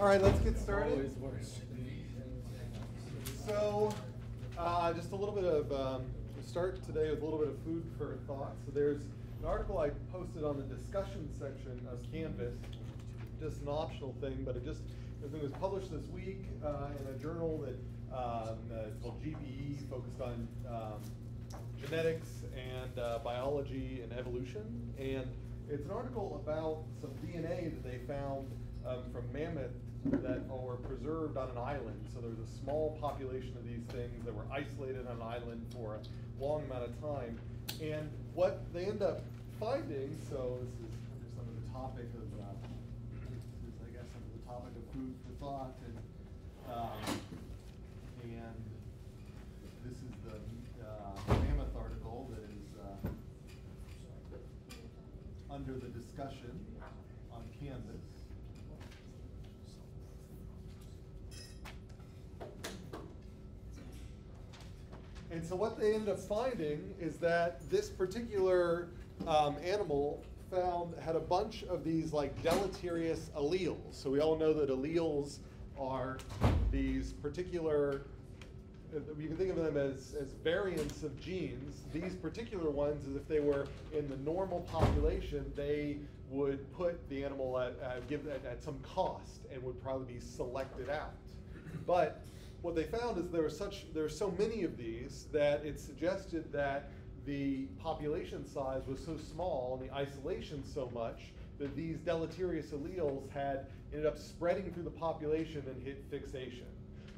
All right, let's get started. So just a little bit of, we'll start today with a little bit of food for thought. So there's an article I posted on the discussion section of Canvas, just an optional thing, but it was published this week in a journal that it's called GBE, focused on genetics and biology and evolution. And it's an article about some DNA that they found from mammoth that were preserved on an island. So there was a small population of these things that were isolated on an island for a long amount of time. And what they end up finding, so this is kind of some of the topic of, food for thought, and this is the mammoth article that is under the discussion on Canvas. And so what they end up finding is that this particular animal had a bunch of these like deleterious alleles. So we all know that alleles are these particular, you can think of them as variants of genes. These particular ones, as if they were in the normal population, they would put the animal at some cost and would probably be selected out. But what they found is there were so many of these that it suggested that the population size was so small and the isolation so much that these deleterious alleles had ended up spreading through the population and hit fixation.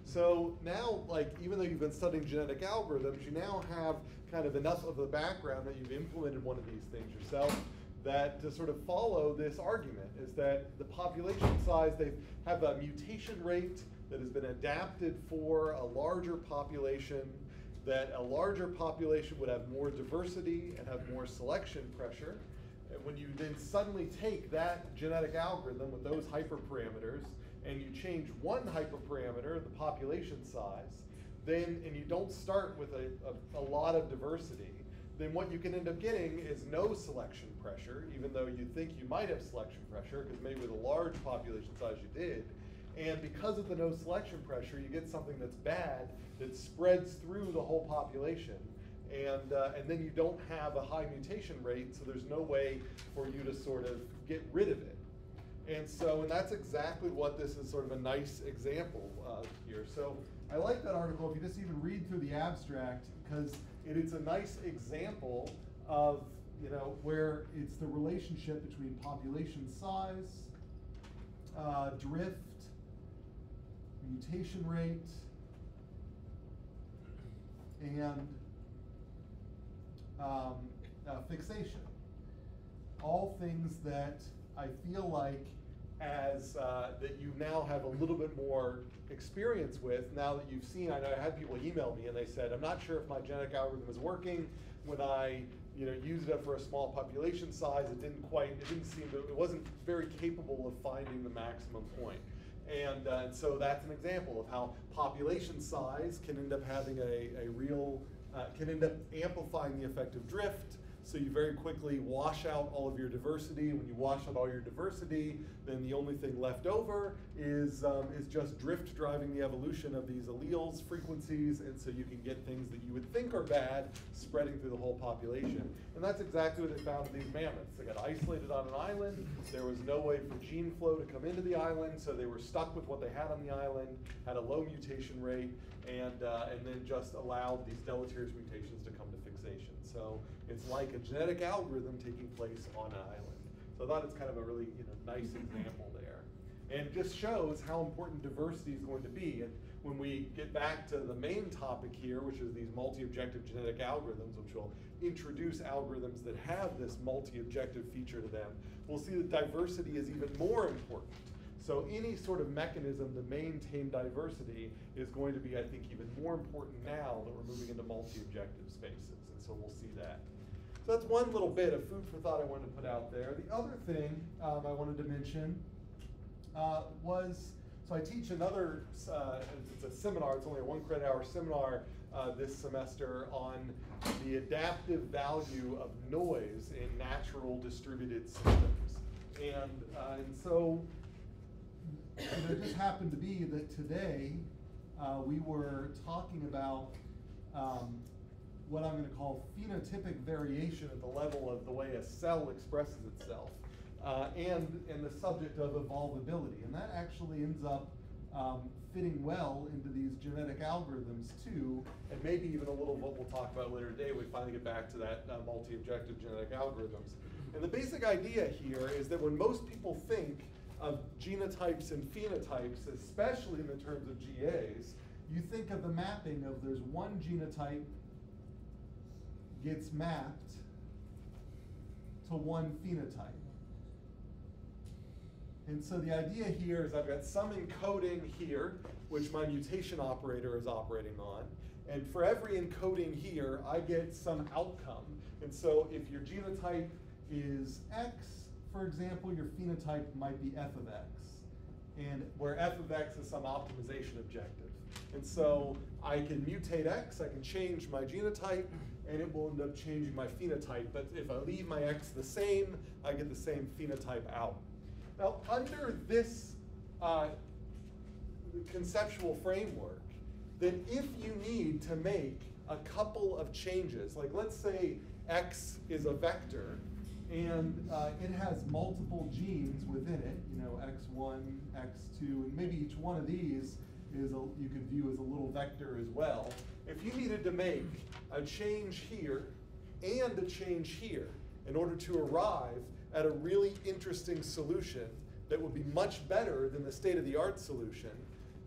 So now, like, even though you've been studying genetic algorithms, you now have kind of enough of the background that you've implemented one of these things yourself that to sort of follow this argument is that the population size, they have a mutation rate that has been adapted for a larger population, that a larger population would have more diversity and have more selection pressure. And when you then suddenly take that genetic algorithm with those hyperparameters and you change one hyperparameter, the population size, then, and you don't start with a lot of diversity, then what you can end up getting is no selection pressure, even though you think you might have selection pressure, because maybe with a large population size you did. And because of the no selection pressure, you get something that's bad that spreads through the whole population. And then you don't have a high mutation rate, so there's no way for you to sort of get rid of it. And so, and that's exactly what this is, sort of a nice example of here. So I like that article, if you just even read through the abstract, because it's a nice example of, you know, where it's the relationship between population size, drift, mutation rate, and fixation. All things that I feel like as that you now have a little bit more experience with now that you've seen. I know I had people email me and they said, I'm not sure if my genetic algorithm is working. When I used it for a small population size, it wasn't very capable of finding the maximum point. And so that's an example of how population size can end up having a real, can end up amplifying the effect of drift. So you very quickly wash out all of your diversity. When you wash out all your diversity, then the only thing left over is just drift driving the evolution of these alleles, frequencies, and so you can get things that you would think are bad spreading through the whole population. And that's exactly what they found in these mammoths. They got isolated on an island. There was no way for gene flow to come into the island, so they were stuck with what they had on the island, had a low mutation rate, and then just allowed these deleterious mutations to come to fixation. So it's like a genetic algorithm taking place on an island. So I thought it's kind of a really nice example there. And it just shows how important diversity is going to be. And when we get back to the main topic here, which is these multi-objective genetic algorithms, which will introduce algorithms that have this multi-objective feature to them, we'll see that diversity is even more important. So any sort of mechanism to maintain diversity is going to be, I think, even more important now that we're moving into multi-objective spaces. And so we'll see that. So that's one little bit of food for thought I wanted to put out there. The other thing I wanted to mention was, so I teach another, it's a seminar, it's only a 1 credit hour seminar this semester on the adaptive value of noise in natural distributed systems. And so And it just happened to be that today we were talking about what I'm going to call phenotypic variation at the level of the way a cell expresses itself, and the subject of evolvability. And that actually ends up fitting well into these genetic algorithms too, and maybe even a little of what we'll talk about later today. We finally get back to that multi-objective genetic algorithms. And the basic idea here is that when most people think of genotypes and phenotypes, especially in the terms of GAs, you think of the mapping of there's one genotype gets mapped to one phenotype. And so the idea here is I've got some encoding here, which my mutation operator is operating on. And for every encoding here, I get some outcome. And so if your genotype is X, for example, your phenotype might be F of X, and where F of X is some optimization objective. And so I can mutate X, I can change my genotype, and it will end up changing my phenotype. But if I leave my X the same, I get the same phenotype out. Now, under this conceptual framework, then if you need to make a couple of changes, like let's say X is a vector, and it has multiple genes within it, you know, X1, X2, and maybe each one of these is you could view as a little vector as well. If you needed to make a change here and a change here in order to arrive at a really interesting solution that would be much better than the state-of-the-art solution,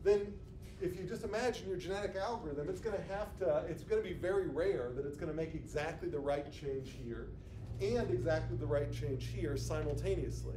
then if you just imagine your genetic algorithm, it's gonna be very rare that it's gonna make exactly the right change here and exactly the right change here simultaneously.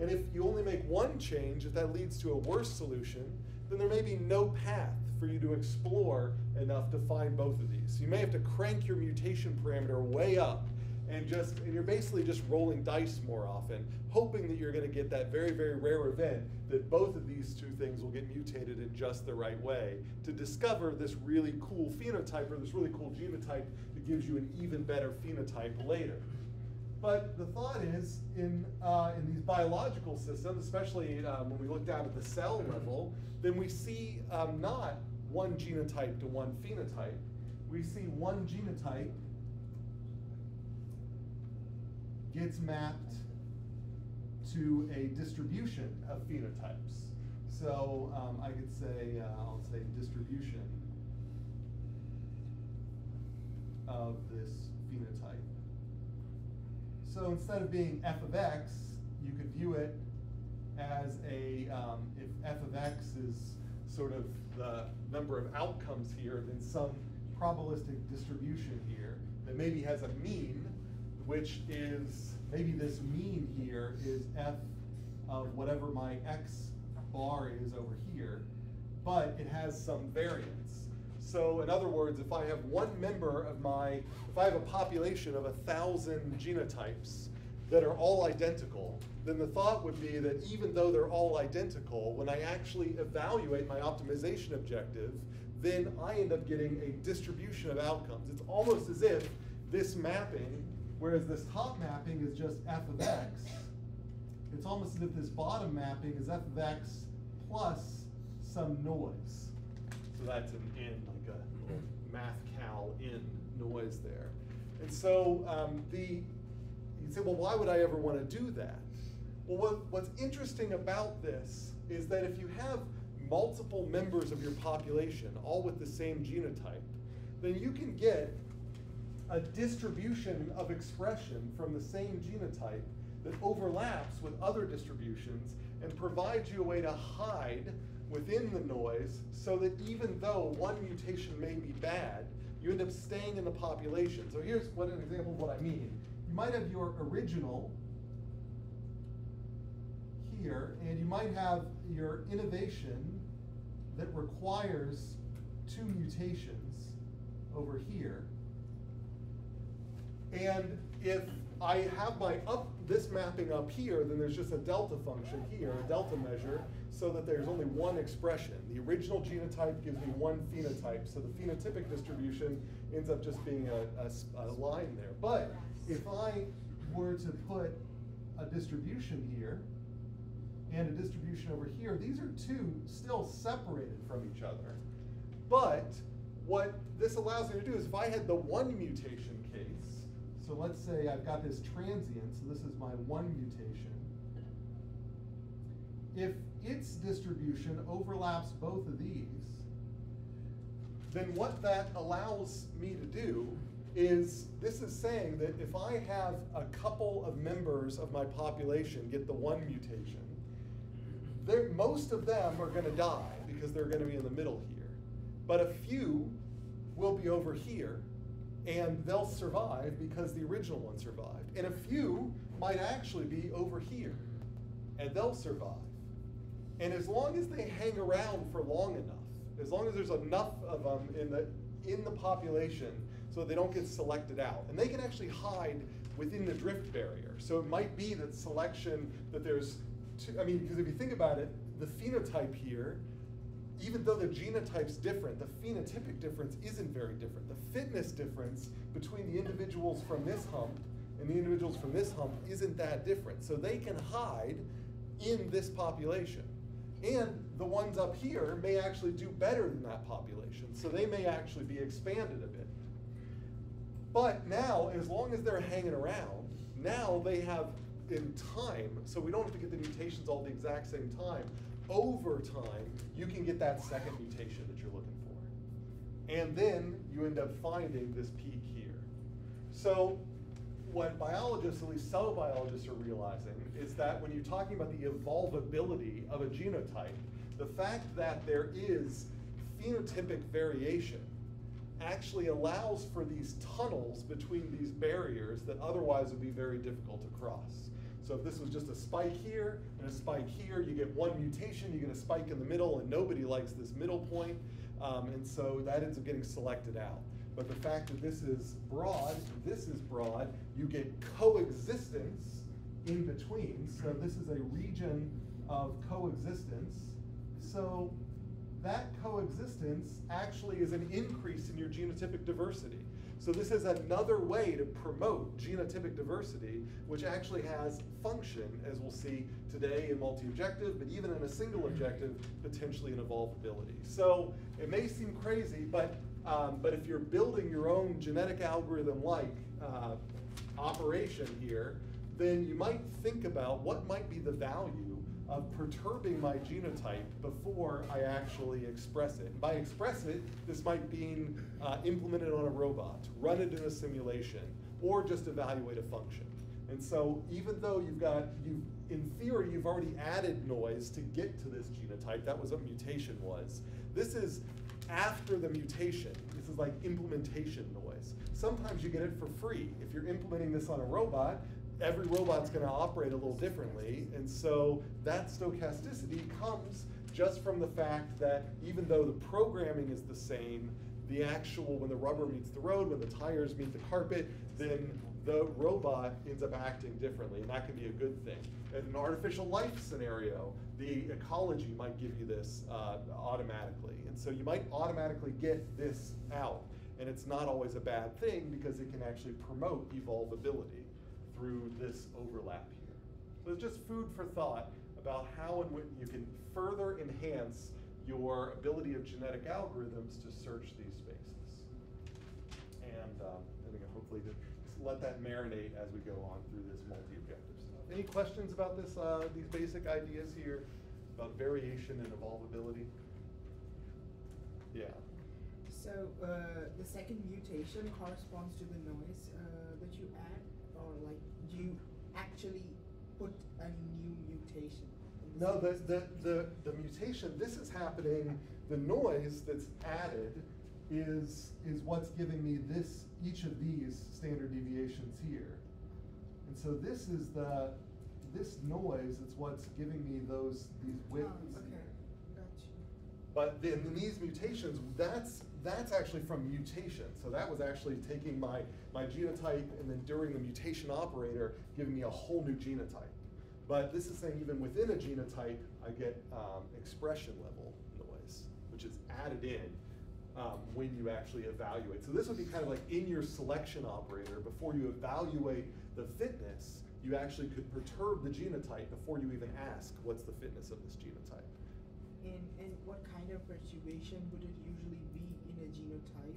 And if you only make one change, if that leads to a worse solution, then there may be no path for you to explore enough to find both of these. So you may have to crank your mutation parameter way up, and you're basically just rolling dice more often, hoping that you're gonna get that very, very rare event that both of these two things will get mutated in just the right way to discover this really cool phenotype or this really cool genotype that gives you an even better phenotype later. But the thought is, in these biological systems, especially when we look down at the cell level, then we see not one genotype to one phenotype. We see one genotype gets mapped to a distribution of phenotypes. So I could say, I'll say distribution of this phenotype. So instead of being F of X, you could view it as a, if F of X is sort of the number of outcomes here, then some probabilistic distribution here that maybe has a mean, which is, maybe this mean here is F of whatever my X bar is over here, but it has some variance. So in other words, if I have if I have a population of 1,000 genotypes that are all identical, then the thought would be that even though they're all identical, when I actually evaluate my optimization objective, then I end up getting a distribution of outcomes. It's almost as if this mapping, whereas this top mapping is just F of X, it's almost as if this bottom mapping is F of X plus some noise. So that's an in, like a math cal in noise there. And so you'd say, well, why would I ever want to do that? Well, what's interesting about this is that if you have multiple members of your population, all with the same genotype, then you can get a distribution of expression from the same genotype that overlaps with other distributions and provides you a way to hide within the noise so that even though one mutation may be bad, you end up staying in the population. So here's an example of what I mean. You might have your original here, and you might have your innovation that requires two mutations over here. And if I have this mapping up here, then there's just a delta function here, a delta measure, so that there's only one expression. The original genotype gives me one phenotype, so the phenotypic distribution ends up just being a line there. But if I were to put a distribution here, and a distribution over here, these are two still separated from each other. But what this allows me to do is if I had the one mutation case, so let's say I've got this transient, so this is my one mutation. If its distribution overlaps both of these, then what that allows me to do is, this is saying that if I have a couple of members of my population get the one mutation, most of them are going to die because they're going to be in the middle here. But a few will be over here, and they'll survive because the original one survived. And a few might actually be over here, and they'll survive. And as long as they hang around for long enough, as long as there's enough of them in the population so they don't get selected out. And they can actually hide within the drift barrier. So it might be that selection, that there's two, I mean, because if you think about it, the phenotype here, even though the genotype's different, the phenotypic difference isn't very different. The fitness difference between the individuals from this hump and the individuals from this hump isn't that different. So they can hide in this population. And the ones up here may actually do better than that population, so they may actually be expanded a bit. But now, as long as they're hanging around, now they have, in time, so we don't have to get the mutations all the exact same time, over time, you can get that second mutation that you're looking for. And then you end up finding this peak here. So what biologists, at least cell biologists, are realizing is that when you're talking about the evolvability of a genotype, the fact that there is phenotypic variation actually allows for these tunnels between these barriers that otherwise would be very difficult to cross. So if this was just a spike here and a spike here, you get one mutation, you get a spike in the middle, and nobody likes this middle point, and so that ends up getting selected out. But the fact that this is broad, this is broad, you get coexistence in between. So this is a region of coexistence. So that coexistence actually is an increase in your genotypic diversity. So this is another way to promote genotypic diversity, which actually has function, as we'll see today in multi-objective, but even in a single objective, potentially in evolvability. So it may seem crazy, but if you're building your own genetic algorithm-like operation here, then you might think about what might be the value of perturbing my genotype before I actually express it. And by express it, this might be implemented on a robot, run it in a simulation, or just evaluate a function. And so even though in theory, you've already added noise to get to this genotype, that was what mutation was. This is after the mutation. This is like implementation noise. Sometimes you get it for free. If you're implementing this on a robot, every robot's going to operate a little differently, and so that stochasticity comes just from the fact that even though the programming is the same, the actual, when the rubber meets the road, when the tires meet the carpet, then the robot ends up acting differently, and that can be a good thing. In an artificial life scenario, the ecology might give you this automatically, and so you might automatically get this out, and it's not always a bad thing because it can actually promote evolvability through this overlap here. So it's just food for thought about how and when you can further enhance your ability of genetic algorithms to search these spaces. And I think I hopefully did let that marinate as we go on through this multi-objective stuff. Any questions about this? These basic ideas here about variation and evolvability? Yeah. So the second mutation corresponds to the noise that you add, or like you actually put a new mutation? No, the mutation, this is happening, the noise that's added is what's giving me this, each of these standard deviations here. And so this is this noise is what's giving me these widths. Oh, okay, gotcha. But then in these mutations, that's actually from mutation. So that was actually taking my genotype and then during the mutation operator, giving me a whole new genotype. But this is saying even within a genotype, I get expression level noise, which is added in when you actually evaluate. So this would be kind of like in your selection operator before you evaluate the fitness, you actually could perturb the genotype before you even ask what's the fitness of this genotype. And what kind of perturbation would it usually be in a genotype?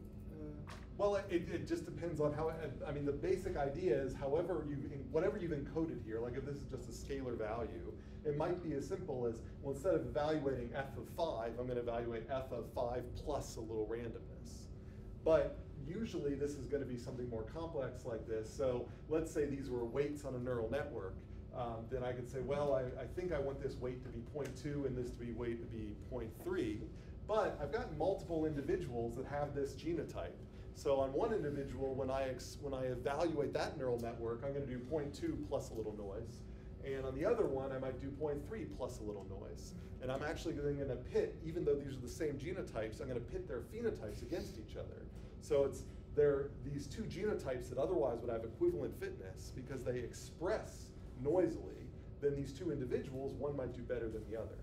Well, it just depends on how, I mean, the basic idea is however you, whatever you've encoded here, like if this is just a scalar value, it might be as simple as, well, instead of evaluating f of 5, I'm going to evaluate f of 5 plus a little randomness. But usually this is going to be something more complex like this. So let's say these were weights on a neural network. Then I could say, well, I think I want this weight to be 0.2 and this to be weight to be 0.3. But I've got multiple individuals that have this genotype. So on one individual, when I evaluate that neural network, I'm going to do 0.2 plus a little noise. And on the other one, I might do 0.3 plus a little noise. And I'm actually going to pit, even though these are the same genotypes, I'm going to pit their phenotypes against each other. So it's these two genotypes that otherwise would have equivalent fitness because they express noisily, then these two individuals, one might do better than the other.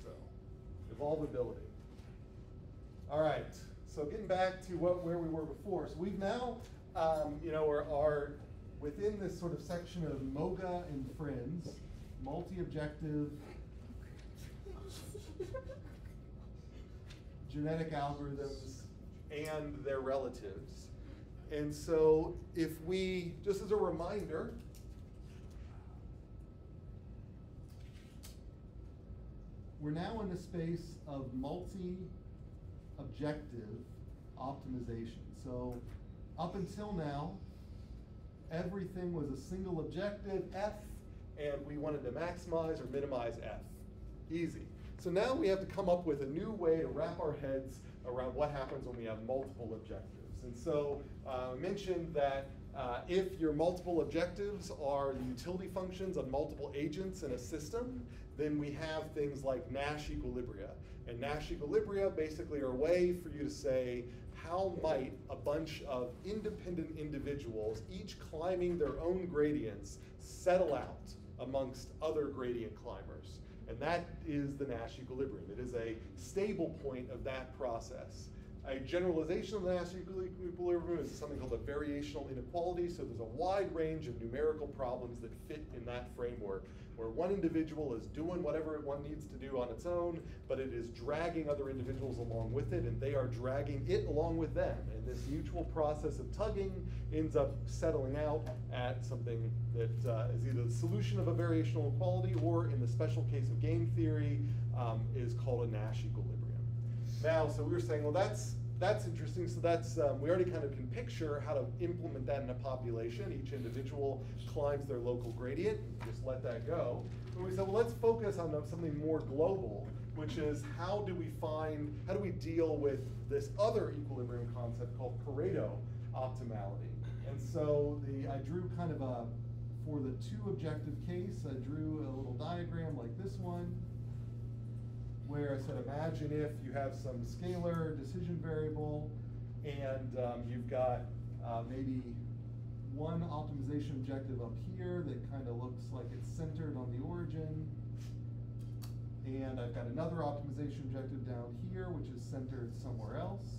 So, evolvability. All right, so getting back to where we were before. So we've now, you know, are within this sort of section of MOGA and friends, multi-objective genetic algorithms and their relatives. And so if we, just as a reminder, we're now in the space of multi-objective optimization. So up until now, everything was a single objective, F, and we wanted to maximize or minimize F. Easy. So now we have to come up with a new way to wrap our heads around what happens when we have multiple objectives. And so I mentioned that if your multiple objectives are utility functions of multiple agents in a system, then we have things like Nash equilibria. And Nash equilibria basically are a way for you to say, how might a bunch of independent individuals, each climbing their own gradients, settle out amongst other gradient climbers? And that is the Nash equilibrium. It is a stable point of that process. A generalization of the Nash equilibrium is something called a variational inequality. So there's a wide range of numerical problems that fit in that framework, where one individual is doing whatever one needs to do on its own, but it is dragging other individuals along with it, and they are dragging it along with them. And this mutual process of tugging ends up settling out at something that is either the solution of a variational equality, or in the special case of game theory, is called a Nash equilibrium. Now, so we were saying, well, that's interesting. So that's we already kind of can picture how to implement that in a population. Each individual climbs their local gradient, just let that go. And we said, well, let's focus on something more global, which is how do we deal with this other equilibrium concept called Pareto optimality? And so I drew kind of a, for the two objective case, I drew a little diagram like this one, where I said, imagine if you have some scalar decision variable, and you've got maybe one optimization objective up here that kind of looks like it's centered on the origin. And I've got another optimization objective down here, which is centered somewhere else.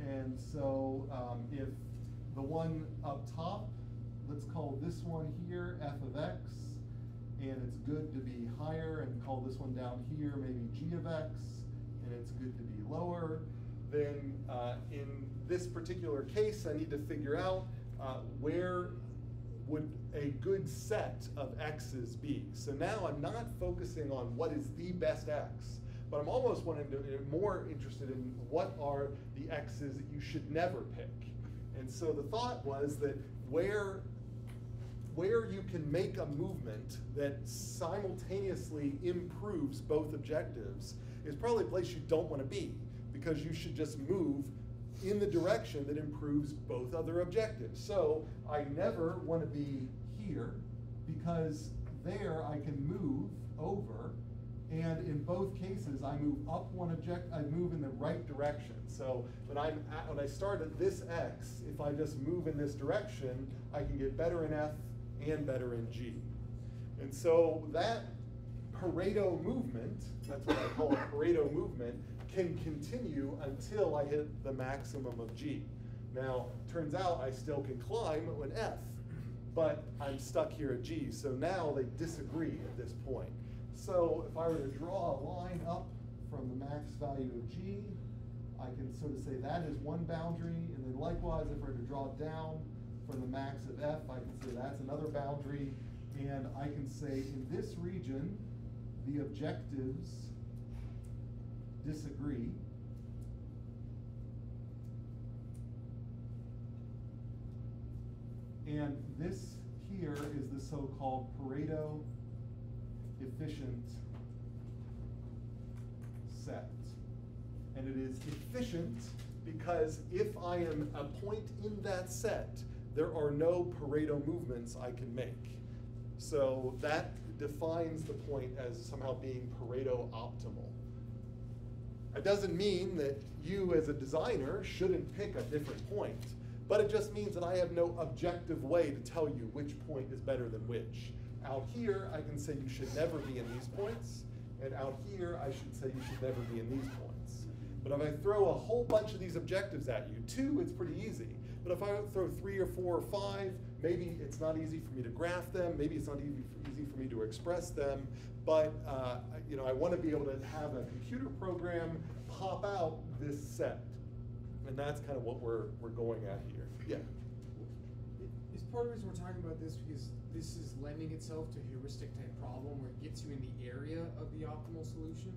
And so if the one up top, let's call this one here f of x, and it's good to be higher, and call this one down here maybe g of x, and it's good to be lower. Then in this particular case, I need to figure out where would a good set of x's be. So now I'm not focusing on what is the best x, but I'm almost more interested in what are the x's that you should never pick. And so the thought was that where you can make a movement that simultaneously improves both objectives is probably a place you don't want to be, because you should just move in the direction that improves both other objectives. So I never want to be here, because there I can move over, and in both cases I move up one objective, I move in the right direction. So when I start at this x, if I just move in this direction, I can get better in f and better in G. And so that Pareto movement, that's what I call a Pareto movement, can continue until I hit the maximum of G. Now, turns out I still can climb an F, but I'm stuck here at G. So now they disagree at this point. So if I were to draw a line up from the max value of G, I can sort of say that is one boundary. And then likewise, if I were to draw down from the max of F, I can say that's another boundary. And I can say in this region, the objectives disagree. And this here is the so-called Pareto efficient set. And it is efficient because if I am a point in that set, there are no Pareto movements I can make. So that defines the point as somehow being Pareto optimal. It doesn't mean that you as a designer shouldn't pick a different point, but it just means that I have no objective way to tell you which point is better than which. Out here, I can say you should never be in these points, and out here, I should say you should never be in these points. But if I throw a whole bunch of these objectives at you, 2, it's pretty easy. But if I throw 3 or 4 or 5, maybe it's not easy for me to graph them. Maybe it's not easy for me to express them. But you know, I want to be able to have a computer program pop out this set. And that's kind of what we're going at here. Yeah. It's part of the reason we're talking about this because this is lending itself to a heuristic type problem where it gets you in the area of the optimal solution.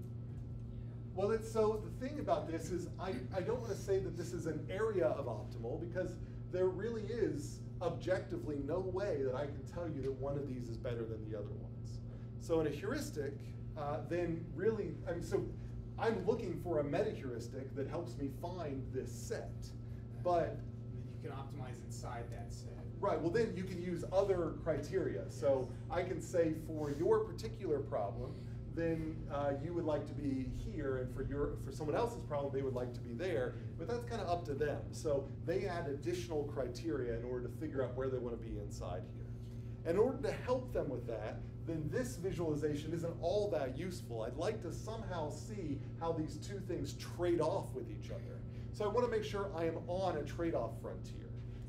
Well, it's, so the thing about this is I don't want to say that this is an area of optimal because there really is objectively no way that I can tell you that one of these is better than the other ones. So in a heuristic, then really, I mean, so I'm looking for a meta-heuristic that helps me find this set, but you can optimize inside that set. Right, well then you can use other criteria. So I can say for your particular problem, then you would like to be here, and for someone else's problem, they would like to be there, but that's kind of up to them. So they add additional criteria in order to figure out where they want to be inside here. And in order to help them with that, then this visualization isn't all that useful. I'd like to somehow see how these two things trade off with each other. So I want to make sure I am on a trade-off frontier.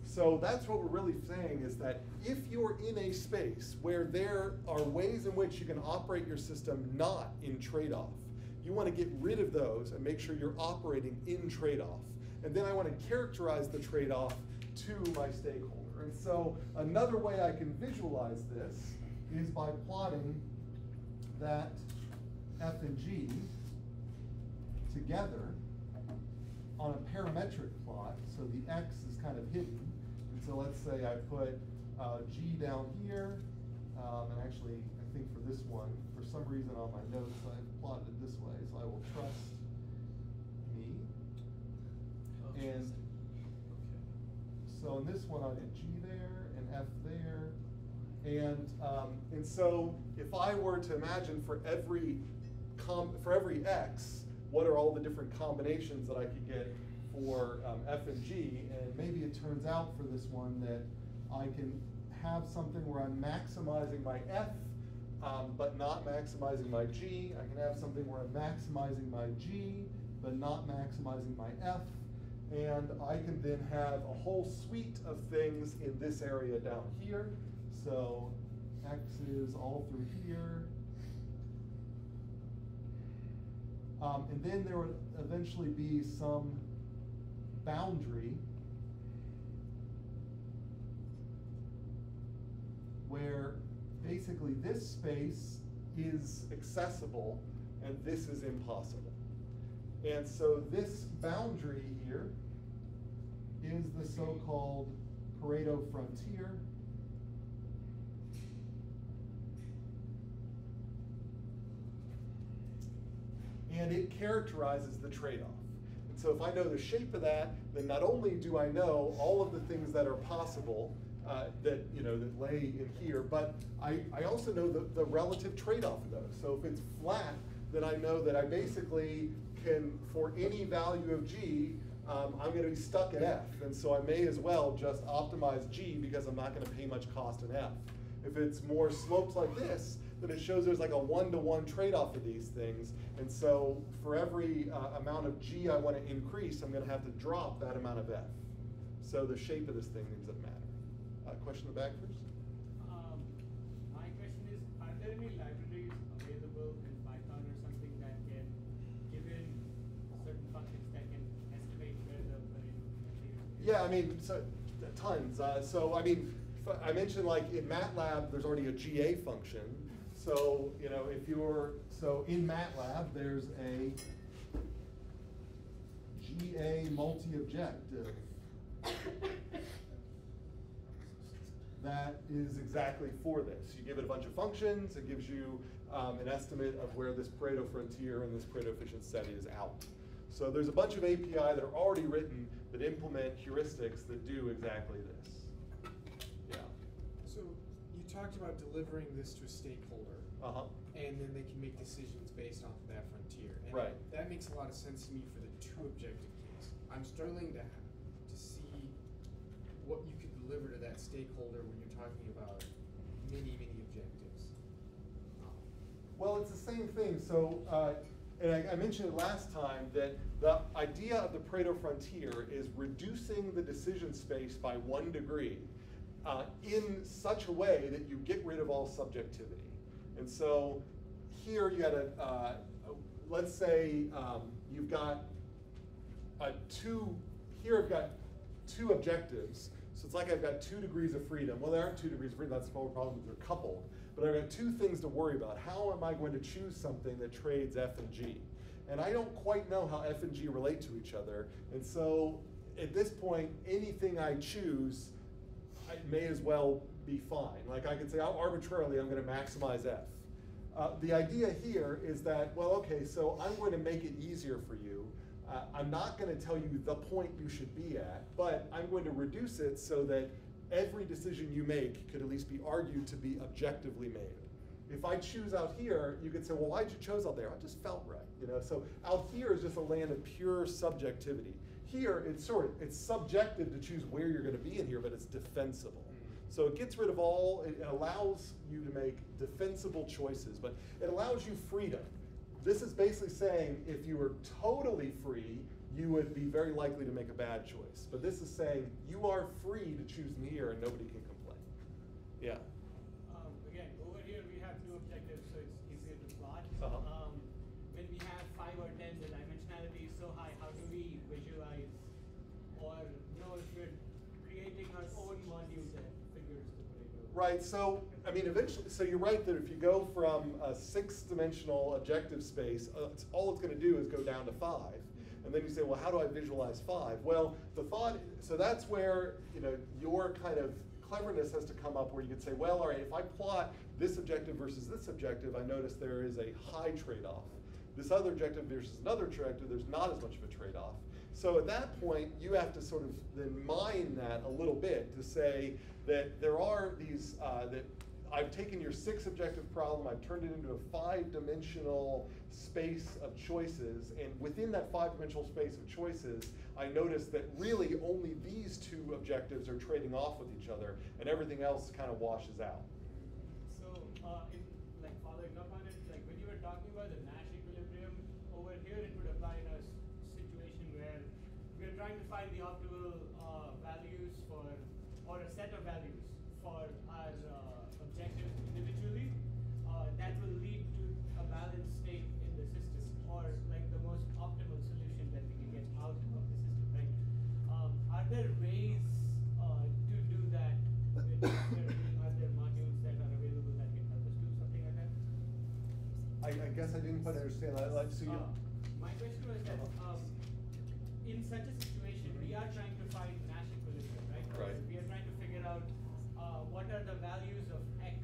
So that's what we're really saying is that if you're in a space where there are ways in which you can operate your system not in trade-off, you want to get rid of those and make sure you're operating in trade-off. And then I want to characterize the trade-off to my stakeholder. And so another way I can visualize this is by plotting that F and G together on a parametric plot. So the X is kind of hidden. And so let's say I put G down here. And actually, I think for this one, for some reason on my notes, I plotted it this way. So I will trust me. And so in this one, I did G there and F there. And so if I were to imagine for every X, what are all the different combinations that I could get for F and G, and maybe it turns out for this one that I can have something where I'm maximizing my F, but not maximizing my G. I can have something where I'm maximizing my G, but not maximizing my F, and I can then have a whole suite of things in this area down here. So X is all through here. And then there would eventually be some boundary where basically this space is accessible and this is impossible. And so this boundary here is the so-called Pareto frontier. And it characterizes the trade-off. And so if I know the shape of that, then not only do I know all of the things that are possible that that lay in here, but I also know the relative trade-off of those. So if it's flat, then I know that I basically can, for any value of G, I'm going to be stuck at F. And so I may as well just optimize G because I'm not going to pay much cost in F. If it's more slopes like this, that it shows there's like a one-to-one trade-off of these things. And so for every amount of G I want to increase, I'm going to have to drop that amount of F. So the shape of this thing doesn't matter. Question in the back first? My question is, are there any libraries available in Python or something that can, given certain functions, that can estimate where the Pareto is? Yeah, I mean, so tons. So I mean, I mentioned like in MATLAB, there's already a GA function. So you know, if you're so in MATLAB, there's a GA multi-objective that is exactly for this. You give it a bunch of functions, it gives you an estimate of where this Pareto frontier and this Pareto efficient set is out. So there's a bunch of API that are already written that implement heuristics that do exactly this. Yeah. So you talked about delivering this to a stakeholder, and then they can make decisions based off of that frontier. And right. That makes a lot of sense to me for the two objective case. I'm struggling to see what you could deliver to that stakeholder when you're talking about many, many objectives. Well, it's the same thing. So, and I mentioned it last time that the idea of the Pareto frontier is reducing the decision space by 1 degree in such a way that you get rid of all subjectivity. And so here you had a, let's say you've got a here I've got two objectives. So it's like I've got 2 degrees of freedom. Well, there aren't 2 degrees of freedom, that's the whole problem, they're coupled. But I've got 2 things to worry about. How am I going to choose something that trades F and G? And I don't quite know how F and G relate to each other. And so at this point, anything I choose, I may as well be fine. Like I could say, arbitrarily, I'm gonna maximize F. The idea here is that, well, okay, so I'm going to make it easier for you. I'm not going to tell you the point you should be at, but I'm going to reduce it so that every decision you make could at least be argued to be objectively made. If I choose out here, you could say, well, why'd you choose out there? I just felt right, you know? So out here is just a land of pure subjectivity. Here, it's subjective to choose where you're going to be in here, but it's defensible. So it gets rid of all, it allows you to make defensible choices, but it allows you freedom. This is basically saying if you were totally free, you would be very likely to make a bad choice. But this is saying you are free to choose from here and nobody can complain. Yeah? Again, over here we have 2 objectives, so it's easier to plot. When we have 5 or 10, the dimensionality is so high, how do we visualize or know if we're creating our own modules that figures the Pareto? Right, so, I mean, eventually, so you're right that if you go from a 6-dimensional objective space, all it's gonna do is go down to 5. And then you say, well, how do I visualize 5? Well, the thought, so that's where, you know, your kind of cleverness has to come up where you could say, well, all right, if I plot this objective versus this objective, I notice there is a high trade-off. This other objective versus another objective, there's not as much of a trade-off. So at that point, you have to sort of then mine that a little bit to say that there are these, that I've taken your 6 objective problem, I've turned it into a 5-dimensional space of choices, and within that 5-dimensional space of choices, I noticed that really only these 2 objectives are trading off with each other, and everything else kind of washes out. So, like following up on it, like when you were talking about the Nash equilibrium, over here it would apply in a situation where we're trying to find the optimal values for, or a set of values for our objectives individually, that will lead to a balanced state in the system, or like the most optimal solution that we can get out of the system, right? Are there ways to do that? Are there modules that are available that can help us do something like that? I guess I didn't quite understand. My question was that in such a situation, we are trying to find Nash equilibrium, right? Right. We are trying to figure out what are the values of X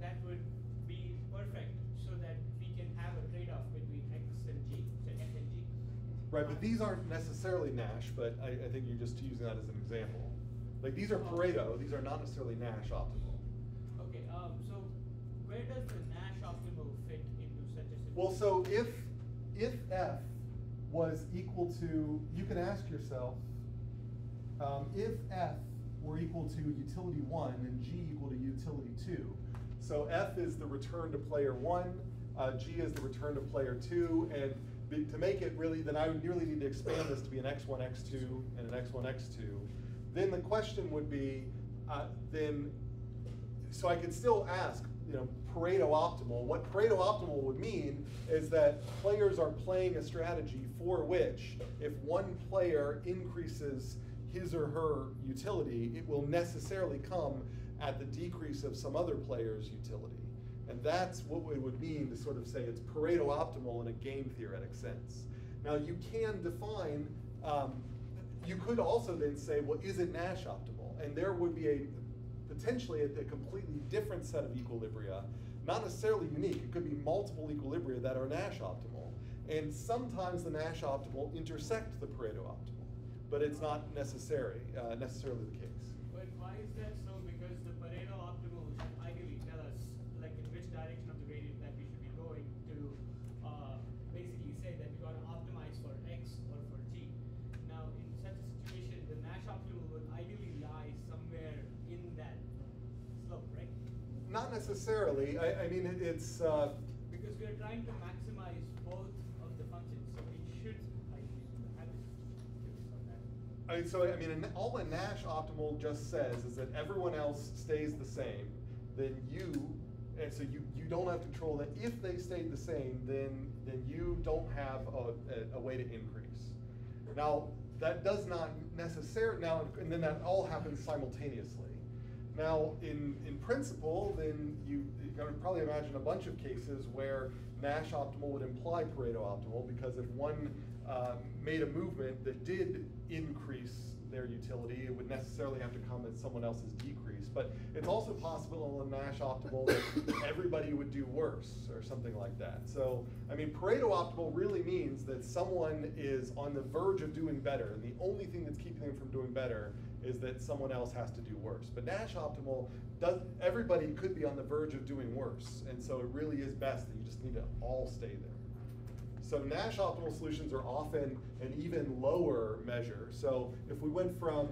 that would be perfect so that we can have a trade-off between X and G, so X and G. Right, but these aren't necessarily Nash, but I think you're just using that as an example. Like these are Pareto, these are not necessarily Nash optimal. Okay, so where does the Nash optimal fit into such a situation? Well, so if F was equal to, you can ask yourself, if F were equal to utility 1 and G equal to utility 2. So F is the return to player 1, G is the return to player 2, and to make it really, then I would really need to expand this to be an x1, x2, and an x1, x2. Then the question would be, so I could still ask, Pareto optimal. What Pareto optimal would mean is that players are playing a strategy for which, if one player increases his or her utility, it will necessarily come at the decrease of some other player's utility. And that's what it would mean to sort of say it's Pareto optimal in a game theoretic sense. Now you can define, you could also then say, well, is it Nash optimal? And there would be a potentially a completely different set of equilibria, not necessarily unique. It could be multiple equilibria that are Nash optimal. And sometimes the Nash optimal intersect the Pareto optimal, but it's not necessarily the case. But why is that so? Because the Pareto optimal should ideally tell us like in which direction of the gradient that we should be going to basically say that we got to optimize for X or for T. Now, in such a situation, the Nash optimal would ideally lie somewhere in that slope, right? Not necessarily. I mean, it's... because we are trying to maximize both of the functions, so we should ideally have it on that. So, I mean, all a Nash optimal just says is that everyone else stays the same, then you... And so you don't have control that. If they stayed the same, then you don't have a way to increase. Now, that does not necessarily, and then that all happens simultaneously. Now, in principle, then you can probably imagine a bunch of cases where Nash optimal would imply Pareto optimal, because if one made a movement that did increase their utility, it would necessarily have to come at someone else's decrease. But it's also possible in Nash optimal that everybody would do worse or something like that. So, I mean, Pareto optimal really means that someone is on the verge of doing better, and the only thing that's keeping them from doing better is that someone else has to do worse. But Nash optimal, everybody could be on the verge of doing worse, and so it really is best that you just need to all stay there. So Nash optimal solutions are often an even lower measure. So if we went from,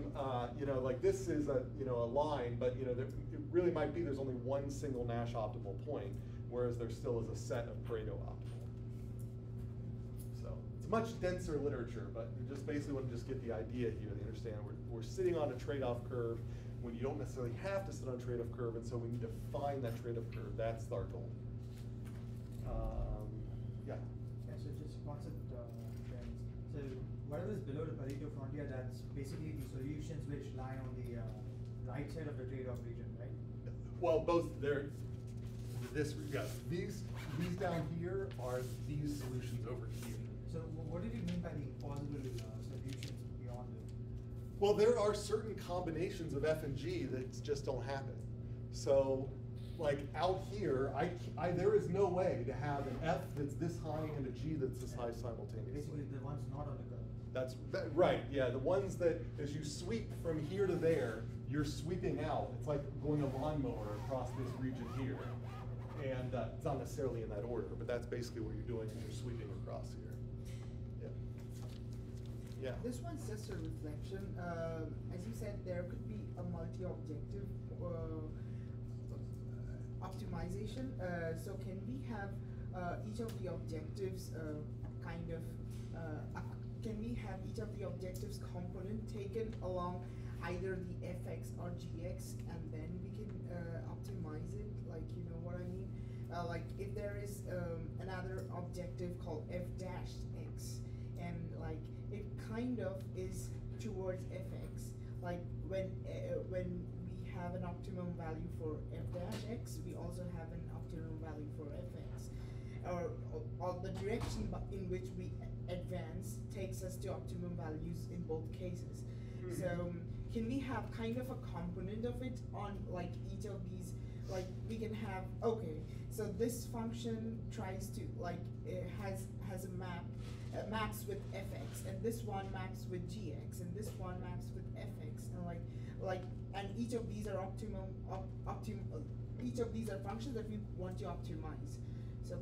like this is a line, but it really might be there's only one single Nash optimal point, whereas there still is a set of Pareto optimal. So it's much denser literature, but you just basically want to just get the idea here. You understand we're sitting on a trade-off curve when you don't necessarily have to sit on a trade-off curve, and so we need to find that trade-off curve. That's our goal. Yeah. So just concept trends. So whatever is below the Pareto frontier, that's basically the solutions which lie on the right side of the trade-off region, right? Well, both there. This these down here are these solutions over here. So what did you mean by the impossible solutions beyond it? Well, there are certain combinations of F and G that just don't happen. So. Like out here, there is no way to have an F that's this high and a G that's this high simultaneously. Basically, the ones not on the curve. Right, yeah. The ones that, as you sweep from here to there, you're sweeping out. It's like going a lawnmower across this region here. And it's not necessarily in that order, but that's basically what you're doing as you're sweeping across here. Yeah. This one's just a reflection. As you said, there could be a multi-objective optimization. So can we have each of the objectives component taken along either the fx or gx, and then we can optimize it? Like, you know what I mean? Like if there is another objective called f dash x, and like it kind of is towards fx. Like when have an optimum value for f dash x, we also have an optimum value for fx, or the direction in which we advance takes us to optimum values in both cases. Mm-hmm. So can we have kind of a component of it on like each of these? Like we can have, okay, so this function tries to like it has a map, maps with fx, and this one maps with gx, and this one maps with fx, and and each of these are each of these are functions that we want to optimize. So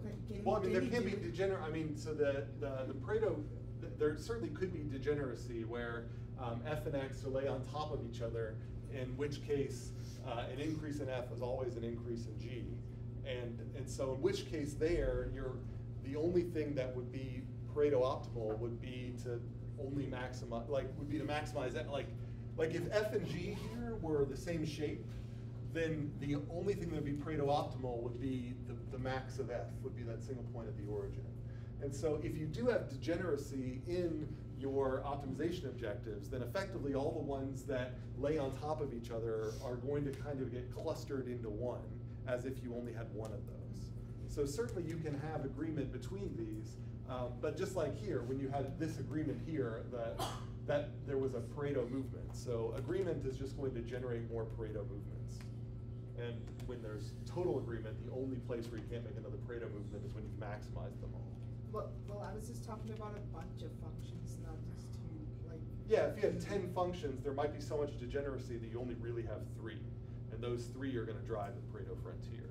so the Pareto, there certainly could be degeneracy where f and x are lay on top of each other, in which case an increase in f is always an increase in g. And so in which case the only thing that would be Pareto optimal would be to only maximize, maximize that. Like if F and G here were the same shape, then the only thing that would be Pareto optimal would be the max of F, would be that single point at the origin. And so if you do have degeneracy in your optimization objectives, then effectively all the ones that lay on top of each other are going to kind of get clustered into one, as if you only had one of those. So certainly you can have agreement between these, but just like here, when you had this agreement here, that there was a Pareto movement. So agreement is just going to generate more Pareto movements. And when there's total agreement, the only place where you can't make another Pareto movement is when you've maximized them all. Well, I was just talking about a bunch of functions, not just two. Like yeah, if you have 10 functions, there might be so much degeneracy that you only really have 3. And those 3 are going to drive the Pareto frontier.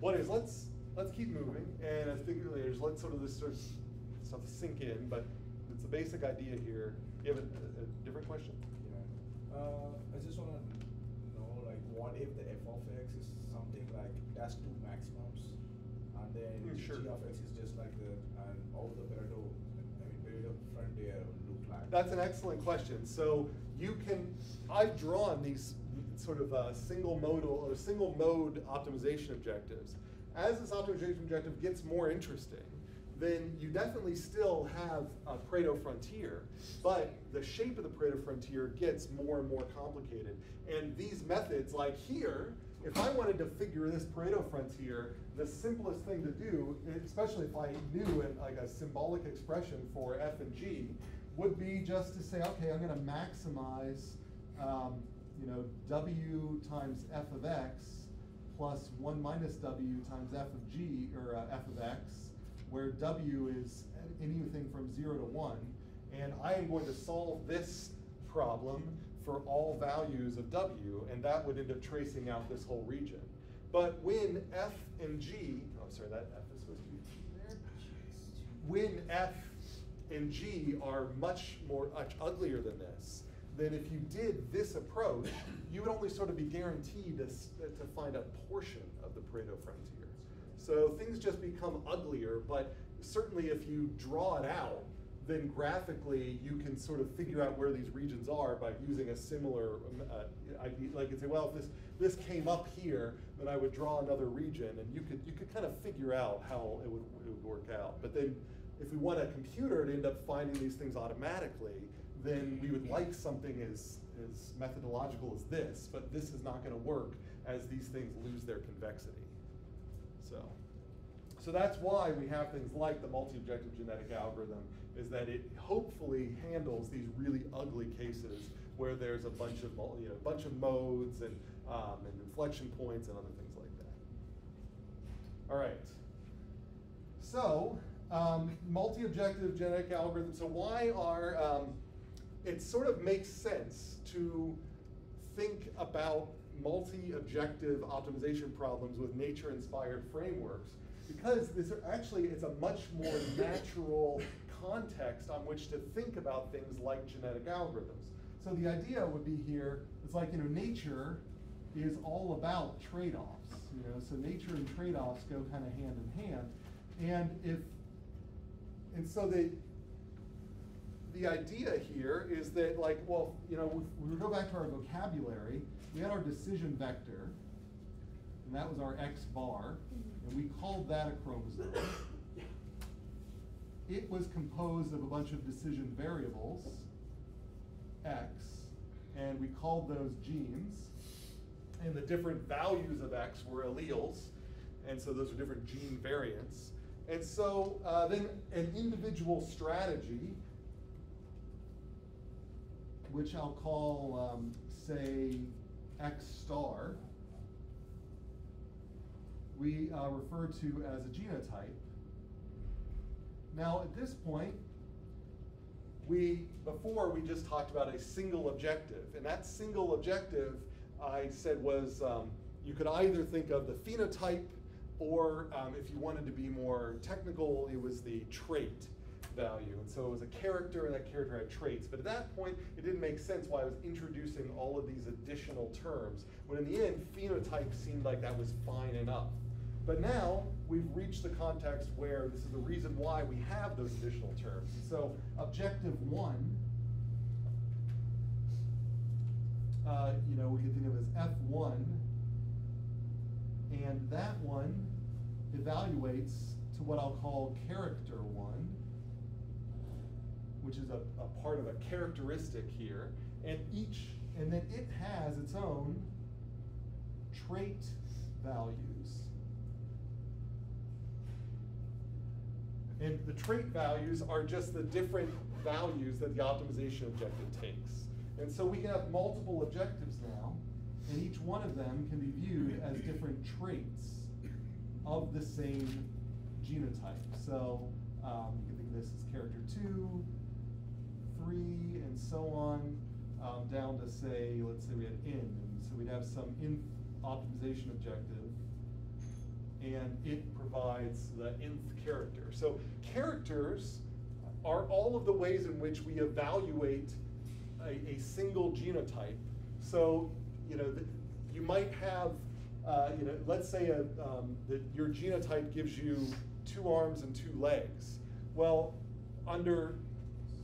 Well, anyways, let's keep moving. And I think there's let's sort of this sort of stuff sink in, but it's the basic idea here. You have a different question? Yeah. I just want to know, like, what if the f of x is something like that's 2 maximums? And then sure. G of x is just like the, and all the Pareto, I mean, Pareto frontier look like? That's an excellent question. So you can, I've drawn these sort of single modal or single mode optimization objectives. As this optimization objective gets more interesting, then you definitely still have a Pareto frontier, but the shape of the Pareto frontier gets more and more complicated. And these methods, like here, if I wanted to figure this Pareto frontier, the simplest thing to do, especially if I knew it, like a symbolic expression for F and G, would be just to say, okay, I'm going to maximize, W times F of X plus 1 minus W times F of G, or F of X, where W is anything from 0 to 1. And I am going to solve this problem for all values of W, and that would end up tracing out this whole region. But when F and G, oh, sorry, that F is supposed to be there. When F and G are much uglier than this, then if you did this approach, you would only sort of be guaranteed to find a portion of the Pareto frontier. So things just become uglier, but certainly if you draw it out, then graphically you can sort of figure out where these regions are by using a similar idea. Like you'd say, well, if this came up here, then I would draw another region, and you could kind of figure out how it would work out. But then, if we want a computer to end up finding these things automatically, then we would like something as methodological as this. But this is not going to work as these things lose their convexity. So that's why we have things like the multi-objective genetic algorithm, is that it hopefully handles these really ugly cases where there's a bunch of modes and inflection points and other things like that. All right. So multi-objective genetic algorithm. So why are it sort of makes sense to think about multi-objective optimization problems with nature-inspired frameworks, because this actually it's a much more natural context on which to think about things like genetic algorithms. So the idea would be here, it's like, nature is all about trade-offs, so nature and trade-offs go kind of hand in hand. And so the idea here is that, like, well, we go back to our vocabulary, we had our decision vector, and that was our X bar, and we called that a chromosome. It was composed of a bunch of decision variables, X, and we called those genes, and the different values of X were alleles, and so those are different gene variants. And so then an individual strategy, which I'll call, say, X star, we refer to as a genotype. Now, at this point, before we just talked about a single objective, and that single objective I said was you could either think of the phenotype, or if you wanted to be more technical, it was the trait value. And so it was a character, and that character had traits. But at that point, it didn't make sense why I was introducing all of these additional terms, when in the end, phenotype seemed like that was fine enough. But now we've reached the context where this is the reason why we have those additional terms. So objective one, you know, we can think of as F1, and that one evaluates to what I'll call character one, which is a part of a characteristic here, and then it has its own trait values. And the trait values are just the different values that the optimization objective takes. And so we can have multiple objectives now, and each one of them can be viewed as different traits of the same genotype. So you can think of this as character 2, 3, and so on, down to say, let's say we had N, and so we'd have some N optimization objective, and it provides the nth character. So characters are all of the ways in which we evaluate a single genotype. So, you know, you might have, you know, let's say that your genotype gives you 2 arms and 2 legs. Well, under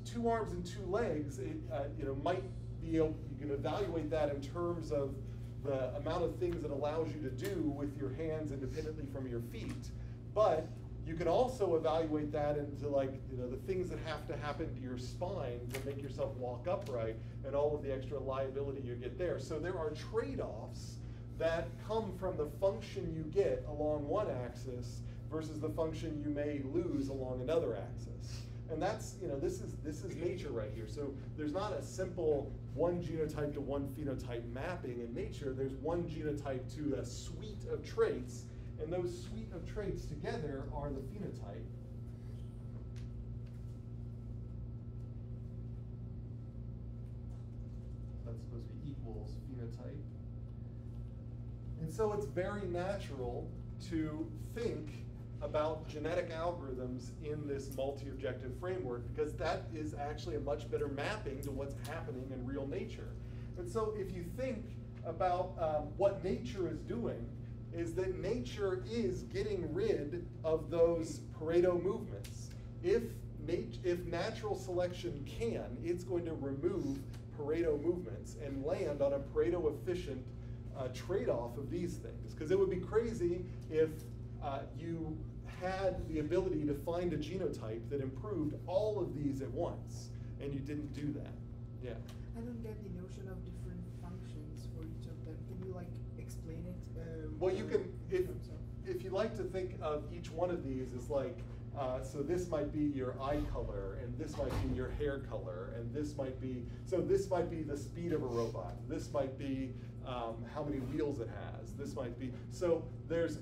2 arms and 2 legs, it, you know, might be able, you can evaluate that in terms of the amount of things it allows you to do with your hands independently from your feet. But you can also evaluate that into, like, you know, the things that have to happen to your spine to make yourself walk upright and all of the extra liability you get there. So there are trade-offs that come from the function you get along one axis versus the function you may lose along another axis. And that's, you know, this is nature right here. So there's not a simple one genotype to one phenotype mapping in nature. There's one genotype to a suite of traits, and those suite of traits together are the phenotype. That's supposed to be equals phenotype. And so it's very natural to think about genetic algorithms in this multi-objective framework, because that is actually a much better mapping to what's happening in real nature. And so if you think about what nature is doing, is that nature is getting rid of those Pareto movements. If natural selection can, it's going to remove Pareto movements and land on a Pareto-efficient trade-off of these things. Because it would be crazy if you had the ability to find a genotype that improved all of these at once, and you didn't do that. Yeah. I don't get the notion of different functions for each of them. Can you, like, explain it? Well, you can, if you like to think of each one of these as, like, so this might be your eye color, and this might be your hair color, and this might be, so this might be the speed of a robot. This might be how many wheels it has. This might be, so there's,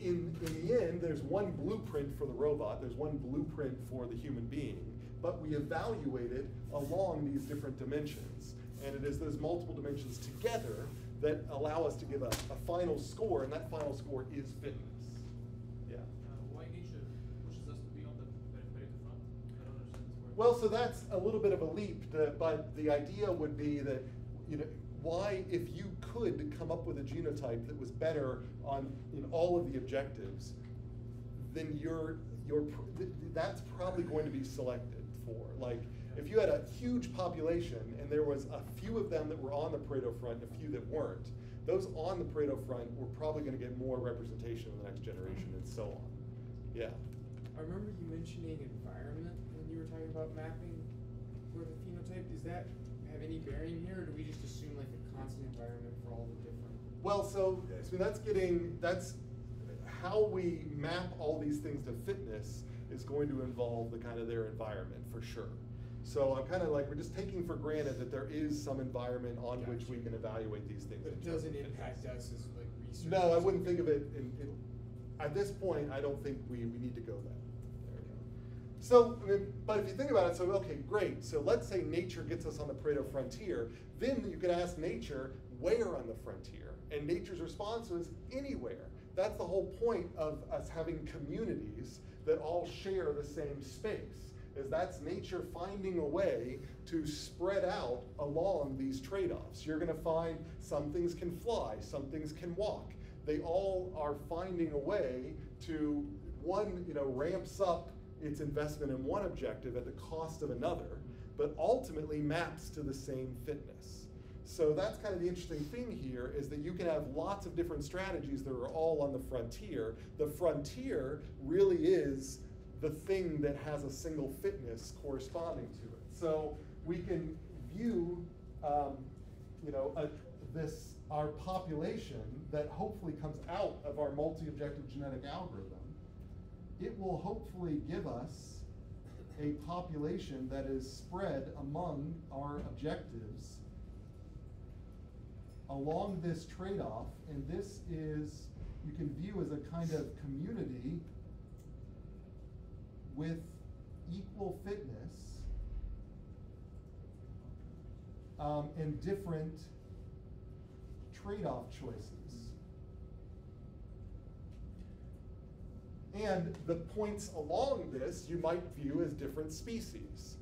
in the end, there's one blueprint for the robot, there's one blueprint for the human being, but we evaluate it along these different dimensions. And it is those multiple dimensions together that allow us to give a final score, and that final score is fitness. Yeah. Why nature pushes us to be on the Pareto front? I don't understand this word. Well, so that's a little bit of a leap, but the idea would be that, you know, why, if you could come up with a genotype that was better in all of the objectives, then that's probably going to be selected for. Like, if you had a huge population and there was a few of them that were on the Pareto front and a few that weren't, those on the Pareto front were probably going to get more representation in the next generation and so on. Yeah. I remember you mentioning environment when you were talking about mapping for the phenotype. Does that have any bearing here, or do we just assume, like, a constant environment for all the different? Well, so that's how we map all these things to fitness is going to involve the kind of their environment for sure. So I'm kind of like, we're just taking for granted that there is some environment on gotcha. Which we can evaluate these things. But it doesn't impact us as, like, researchers. No, I wouldn't think of it. At this point, I don't think we need to go that. So, I mean, but if you think about it, so, okay, great. So let's say nature gets us on the Pareto frontier. Then you could ask nature, where on the frontier? And nature's response was anywhere. That's the whole point of us having communities that all share the same space, is that's nature finding a way to spread out along these trade-offs. You're gonna find some things can fly, some things can walk. they all are finding a way to, one, ramps up its investment in one objective at the cost of another, but ultimately maps to the same fitness. So that's kind of the interesting thing here, is that you can have lots of different strategies that are all on the frontier. The frontier really is the thing that has a single fitness corresponding to it. So we can view our population that hopefully comes out of our multi-objective genetic algorithm. It will hopefully give us a population that is spread among our objectives along this trade-off, and this is, you can view as a kind of community with equal fitness and different trade-off choices. And the points along this you might view as different species.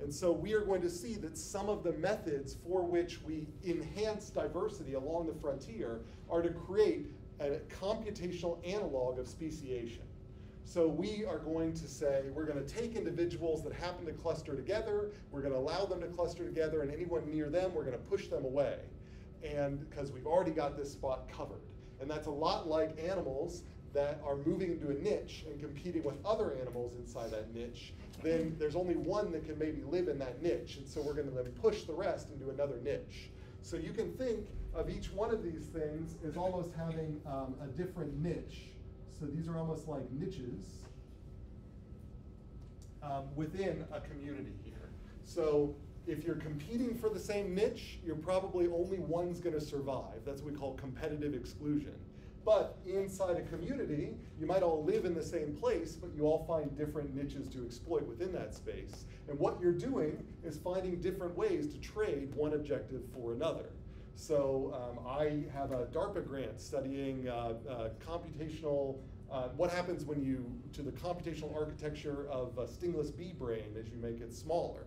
And so we are going to see that some of the methods for which we enhance diversity along the frontier are to create a computational analog of speciation. So we are going to say, we're going to take individuals that happen to cluster together, we're going to allow them to cluster together, and anyone near them, we're going to push them away. And because we've already got this spot covered. And that's a lot like animals that are moving into a niche and competing with other animals inside that niche. Then there's only one that can maybe live in that niche, and so we're going to then push the rest into another niche. So you can think of each one of these things as almost having a different niche. So these are almost like niches within a community here. So if you're competing for the same niche, you're probably only one's going to survive. That's what we call competitive exclusion. But inside a community, you might all live in the same place, but you all find different niches to exploit within that space. And what you're doing is finding different ways to trade one objective for another. So I have a DARPA grant studying computational, what happens when you, to the computational architecture of a stingless bee brain as you make it smaller.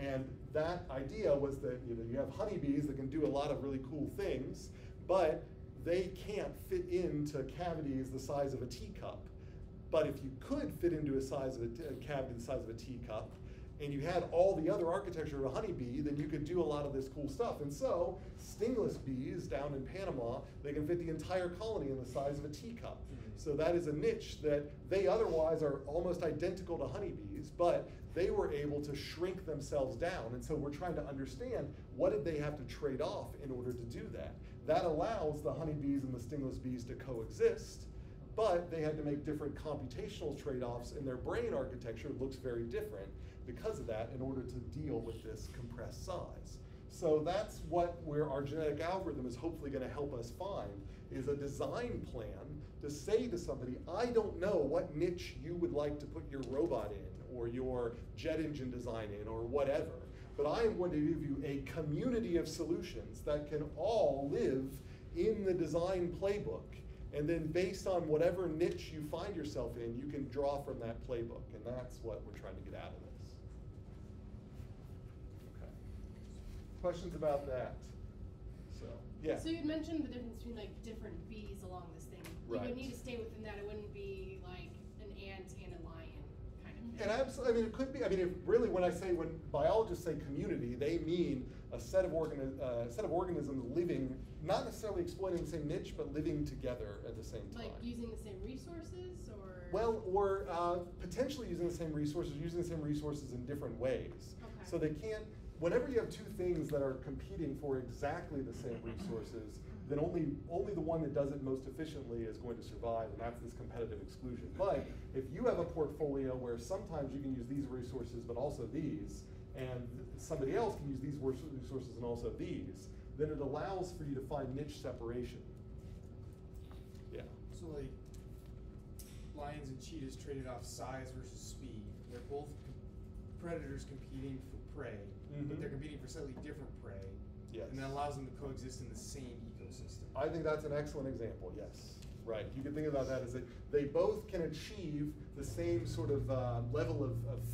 And that idea was that you have honeybees that can do a lot of really cool things, but they can't fit into cavities the size of a teacup. But if you could fit into a cavity the size of a teacup, and you had all the other architecture of a honeybee, then you could do a lot of this cool stuff. And so, stingless bees down in Panama, they can fit the entire colony in the size of a teacup. Mm-hmm. So that is a niche that they otherwise are almost identical to honeybees, but they were able to shrink themselves down. And so we're trying to understand, what did they have to trade off in order to do that? That allows the honeybees and the stingless bees to coexist, but they had to make different computational trade-offs, and their brain architecture looks very different because of that in order to deal with this compressed size. So that's where our genetic algorithm is hopefully going to help us find, is a design plan to say to somebody, I don't know what niche you would like to put your robot in, or your jet engine design in, or whatever, but I am going to give you a community of solutions that can all live in the design playbook. And then based on whatever niche you find yourself in, you can draw from that playbook. And that's what we're trying to get out of this. Okay. Questions about that? So, yeah. So you mentioned the difference between like different bees along this thing. Right. You would need to stay within that. It wouldn't be like an ant and a lion kind of thing. And absolutely, I mean, it could be. I mean, if really, when biologists say community, they mean a set of organisms living, not necessarily exploiting the same niche, but living together at the same time. Like using the same resources, or? Well, or potentially using the same resources in different ways. Okay. So they can't, whenever you have two things that are competing for exactly the same resources, then only the one that does it most efficiently is going to survive, and that's this competitive exclusion. But if you have a portfolio where sometimes you can use these resources, but also these, and somebody else can use these resources and also these, then it allows for you to find niche separation. Yeah. So like lions and cheetahs traded off size versus speed. They're both predators competing for prey, mm-hmm. but they're competing for slightly different prey. Yes. And that allows them to coexist in the same ecosystem. I think that's an excellent example, yes. Right, you can think about that as that they both can achieve the same sort of level of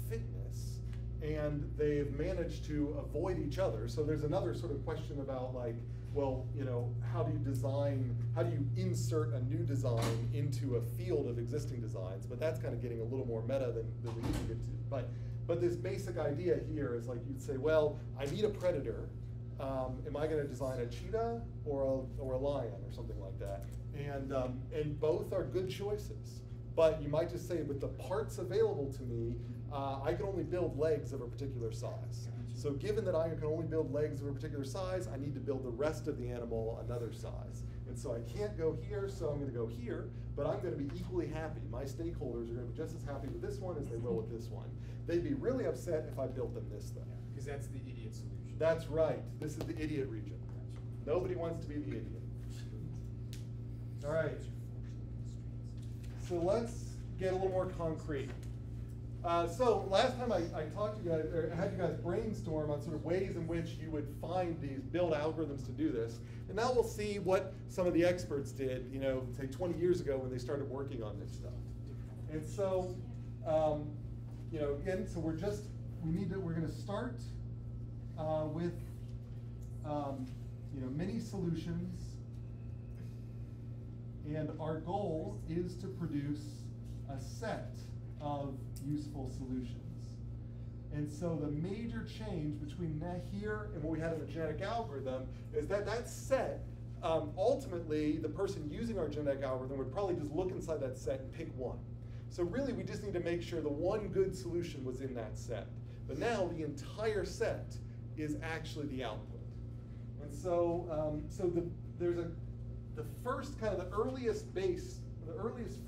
fitness, and they've managed to avoid each other. So there's another sort of question about like, well, you know, how do you design, how do you insert a new design into a field of existing designs? But that's kind of getting a little more meta than we need to get to. But this basic idea here is like you'd say, well, I need a predator. Am I going to design a cheetah or a lion or something like that? And both are good choices. But you might just say, with the parts available to me, I can only build legs of a particular size. So given that I can only build legs of a particular size, I need to build the rest of the animal another size. And so I can't go here, so I'm going to go here, but I'm going to be equally happy. My stakeholders are going to be just as happy with this one as they will with this one. They'd be really upset if I built them this thing. Because that's the idiot solution. That's right. This is the idiot region. Nobody wants to be the idiot. All right. So let's get a little more concrete. So last time I talked to you guys, or had you guys brainstorm on sort of ways in which you would find these, build algorithms to do this. And now we'll see what some of the experts did, you know, say 20 years ago when they started working on this stuff. And so, you know, again, so we're going to start with, you know, many solutions. And our goal is to produce a set of useful solutions. And so the major change between here and what we had in the genetic algorithm is that that set, ultimately, the person using our genetic algorithm would probably just look inside that set and pick one. So really, we just need to make sure the one good solution was in that set. But now the entire set is actually the output. And so, the first kind of the earliest versions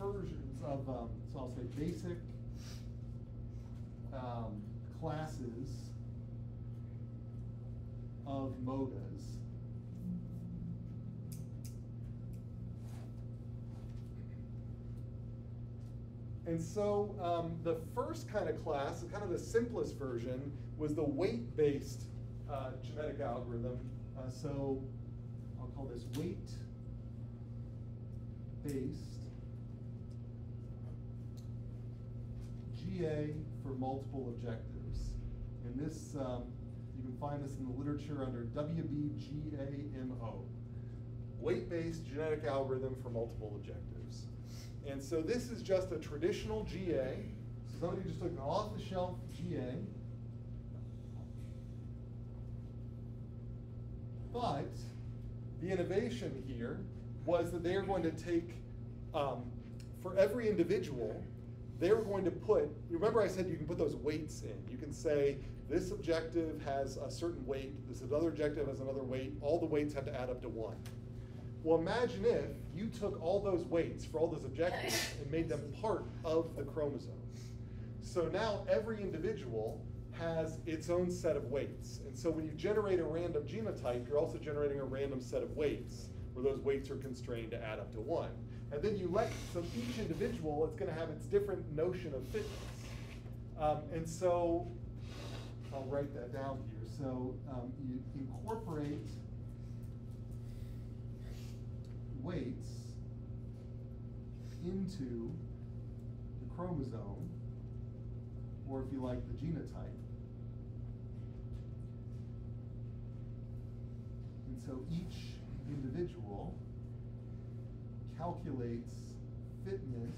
of, so I'll say basic classes of MOGAs . And so the first kind of class, kind of the simplest version, was the weight-based genetic algorithm. So I'll call this weight-based GA for multiple objectives. And this, you can find this in the literature under WBGAMO, weight-based genetic algorithm for multiple objectives. And so this is just a traditional GA. So somebody just took an off-the-shelf GA. But the innovation here was that they are going to take, for every individual, they were going to put, remember I said you can put those weights in. You can say this objective has a certain weight, this other objective has another weight, all the weights have to add up to one. Well, imagine if you took all those weights for all those objectives and made them part of the chromosome. So now every individual has its own set of weights. And so when you generate a random genotype, you're also generating a random set of weights, where those weights are constrained to add up to one. And then you let, so each individual is going to have its different notion of fitness. And so I'll write that down here. So you incorporate weights into the chromosome, or if you like, the genotype. And so each individual calculates fitness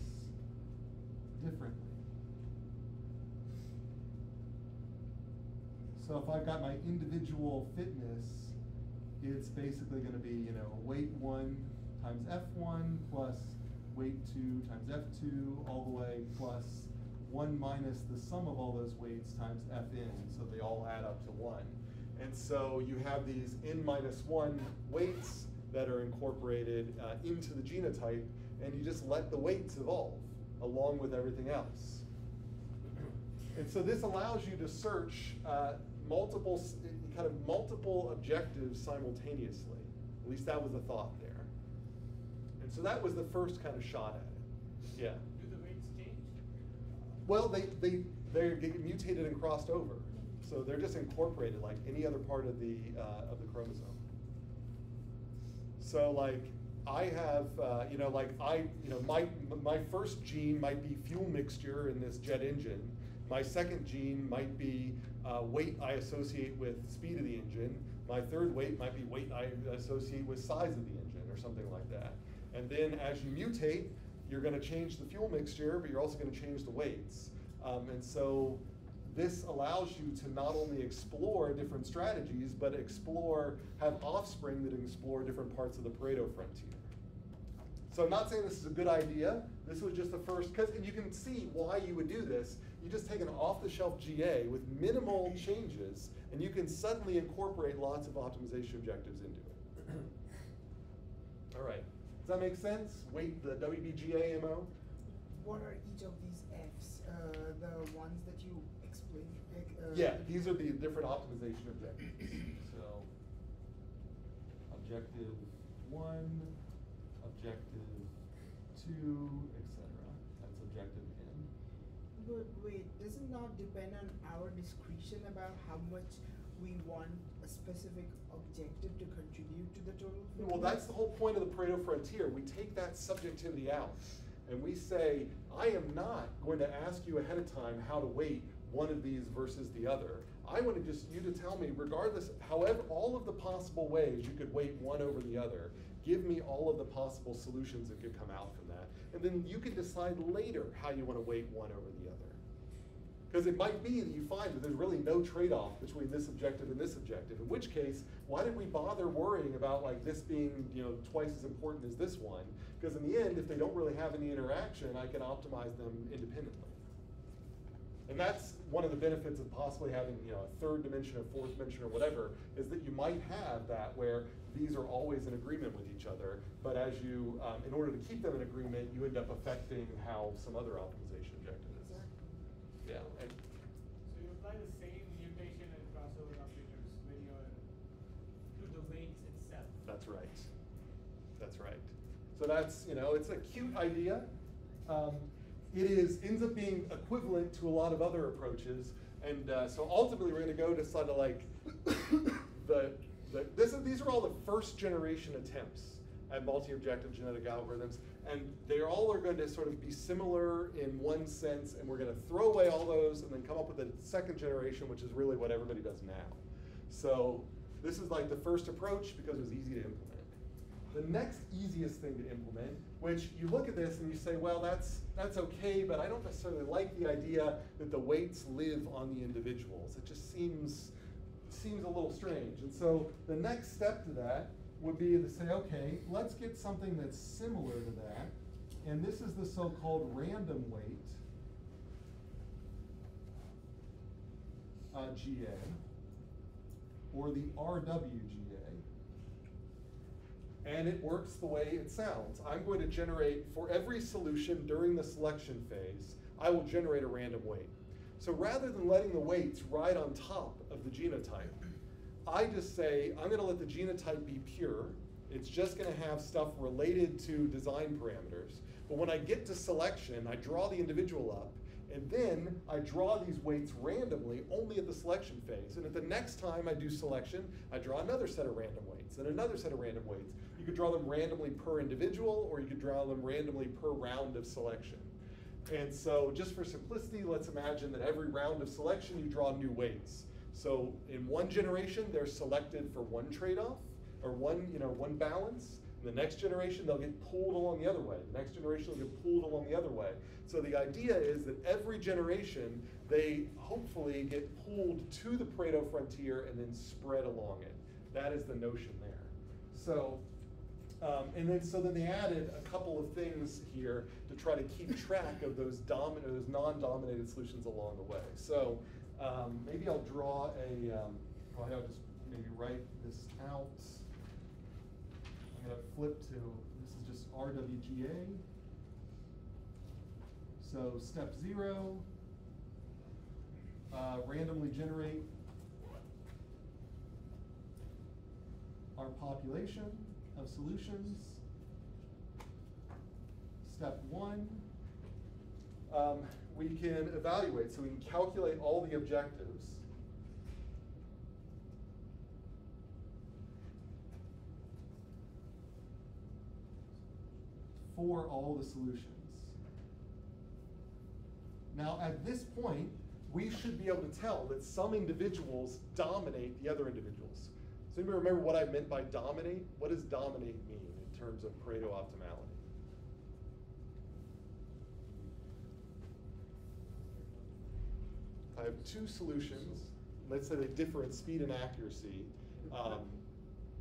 differently. So if I've got my individual fitness, it's basically going to be, you know, weight 1 times F1 plus weight 2 times F2 all the way plus 1 minus the sum of all those weights times Fn, so they all add up to 1. And so you have these n minus 1 weights that are incorporated into the genotype, and you just let the weights evolve along with everything else. And so this allows you to search multiple objectives simultaneously. At least that was the thought there. And so that was the first kind of shot at it. Yeah. Do the weights change? Well, they get mutated and crossed over, so they're just incorporated like any other part of the chromosome. So like I have, you know, like my first gene might be fuel mixture in this jet engine. My second gene might be weight I associate with speed of the engine. My third weight might be weight I associate with size of the engine or something like that. And then as you mutate, you're going to change the fuel mixture, but you're also going to change the weights. And so this allows you to not only explore different strategies, but have offspring that explore different parts of the Pareto frontier. So I'm not saying this is a good idea. This was just the first, and you can see why you would do this. You just take an off-the-shelf GA with minimal changes, and you can suddenly incorporate lots of optimization objectives into it. All right. Does that make sense? Wait, the WBGAMO? What are each of these Fs, the ones that you explained? Yeah, these are the different optimization objectives. So, objective 1, objective 2, etc. That's objective N. But wait, does it not depend on our discretion about how much we want a specific objective to contribute to the total figure? Well, that's the whole point of the Pareto frontier. We take that subjectivity out, and we say, I am not going to ask you ahead of time how to weight one of these versus the other. I want to just you to tell me, regardless, however, all of the possible ways you could weight one over the other, give me all of the possible solutions that could come out from that. And then you can decide later how you want to weight one over the other. Because it might be that you find that there's really no trade-off between this objective, in which case, why did we bother worrying about like this being twice as important as this one? Because in the end, if they don't really have any interaction, I can optimize them independently. And that's one of the benefits of possibly having a third dimension or fourth dimension or whatever, is that you might have that where these are always in agreement with each other, but as you, in order to keep them in agreement, you end up affecting how some other optimization objective is. Yeah. So you apply the same mutation and crossover operators when you're to the weights itself. That's right. That's right. So that's, it's a cute idea. It ends up being equivalent to a lot of other approaches. And so ultimately, we're going to go to sort of like these are all the first generation attempts at multi-objective genetic algorithms. And they all are going to sort of be similar in one sense. And we're going to throw away all those and then come up with a second generation, which is really what everybody does now. So this is like the first approach because it was easy to implement. The next easiest thing to implement, which you look at this and you say, well, that's okay, but I don't necessarily like the idea that the weights live on the individuals. It just seems a little strange. And so the next step to that would be to say, okay, let's get something that's similar to that. And this is the so-called random weight GA, or the RWGA. And it works the way it sounds. I'm going to generate, for every solution during the selection phase, I will generate a random weight. So rather than letting the weights ride on top of the genotype, I just say, I'm going to let the genotype be pure. It's just going to have stuff related to design parameters. But when I get to selection, I draw the individual up. And then I draw these weights randomly only at the selection phase. And at the next time I do selection, I draw another set of random weights and another set of random weights. You could draw them randomly per individual, or you could draw them randomly per round of selection. And so just for simplicity, let's imagine that every round of selection, you draw new weights. So in one generation, they're selected for one trade-off or one balance. The next generation, they'll get pulled along the other way. The next generation will get pulled along the other way. So the idea is that every generation, they hopefully get pulled to the Pareto frontier and then spread along it. That is the notion there. So, then they added a couple of things here to try to keep track of those non-dominated solutions along the way. So maybe I'll draw a, probably I'll just maybe write this out. I'm going to flip to, this is just RWGA. So step 0, randomly generate our population of solutions. Step 1, we can evaluate, so we can calculate all the objectives. For all the solutions. Now at this point, we should be able to tell that some individuals dominate the other individuals. So anybody remember what I meant by dominate? What does dominate mean in terms of Pareto optimality? I have two solutions. Let's say they differ in speed and accuracy.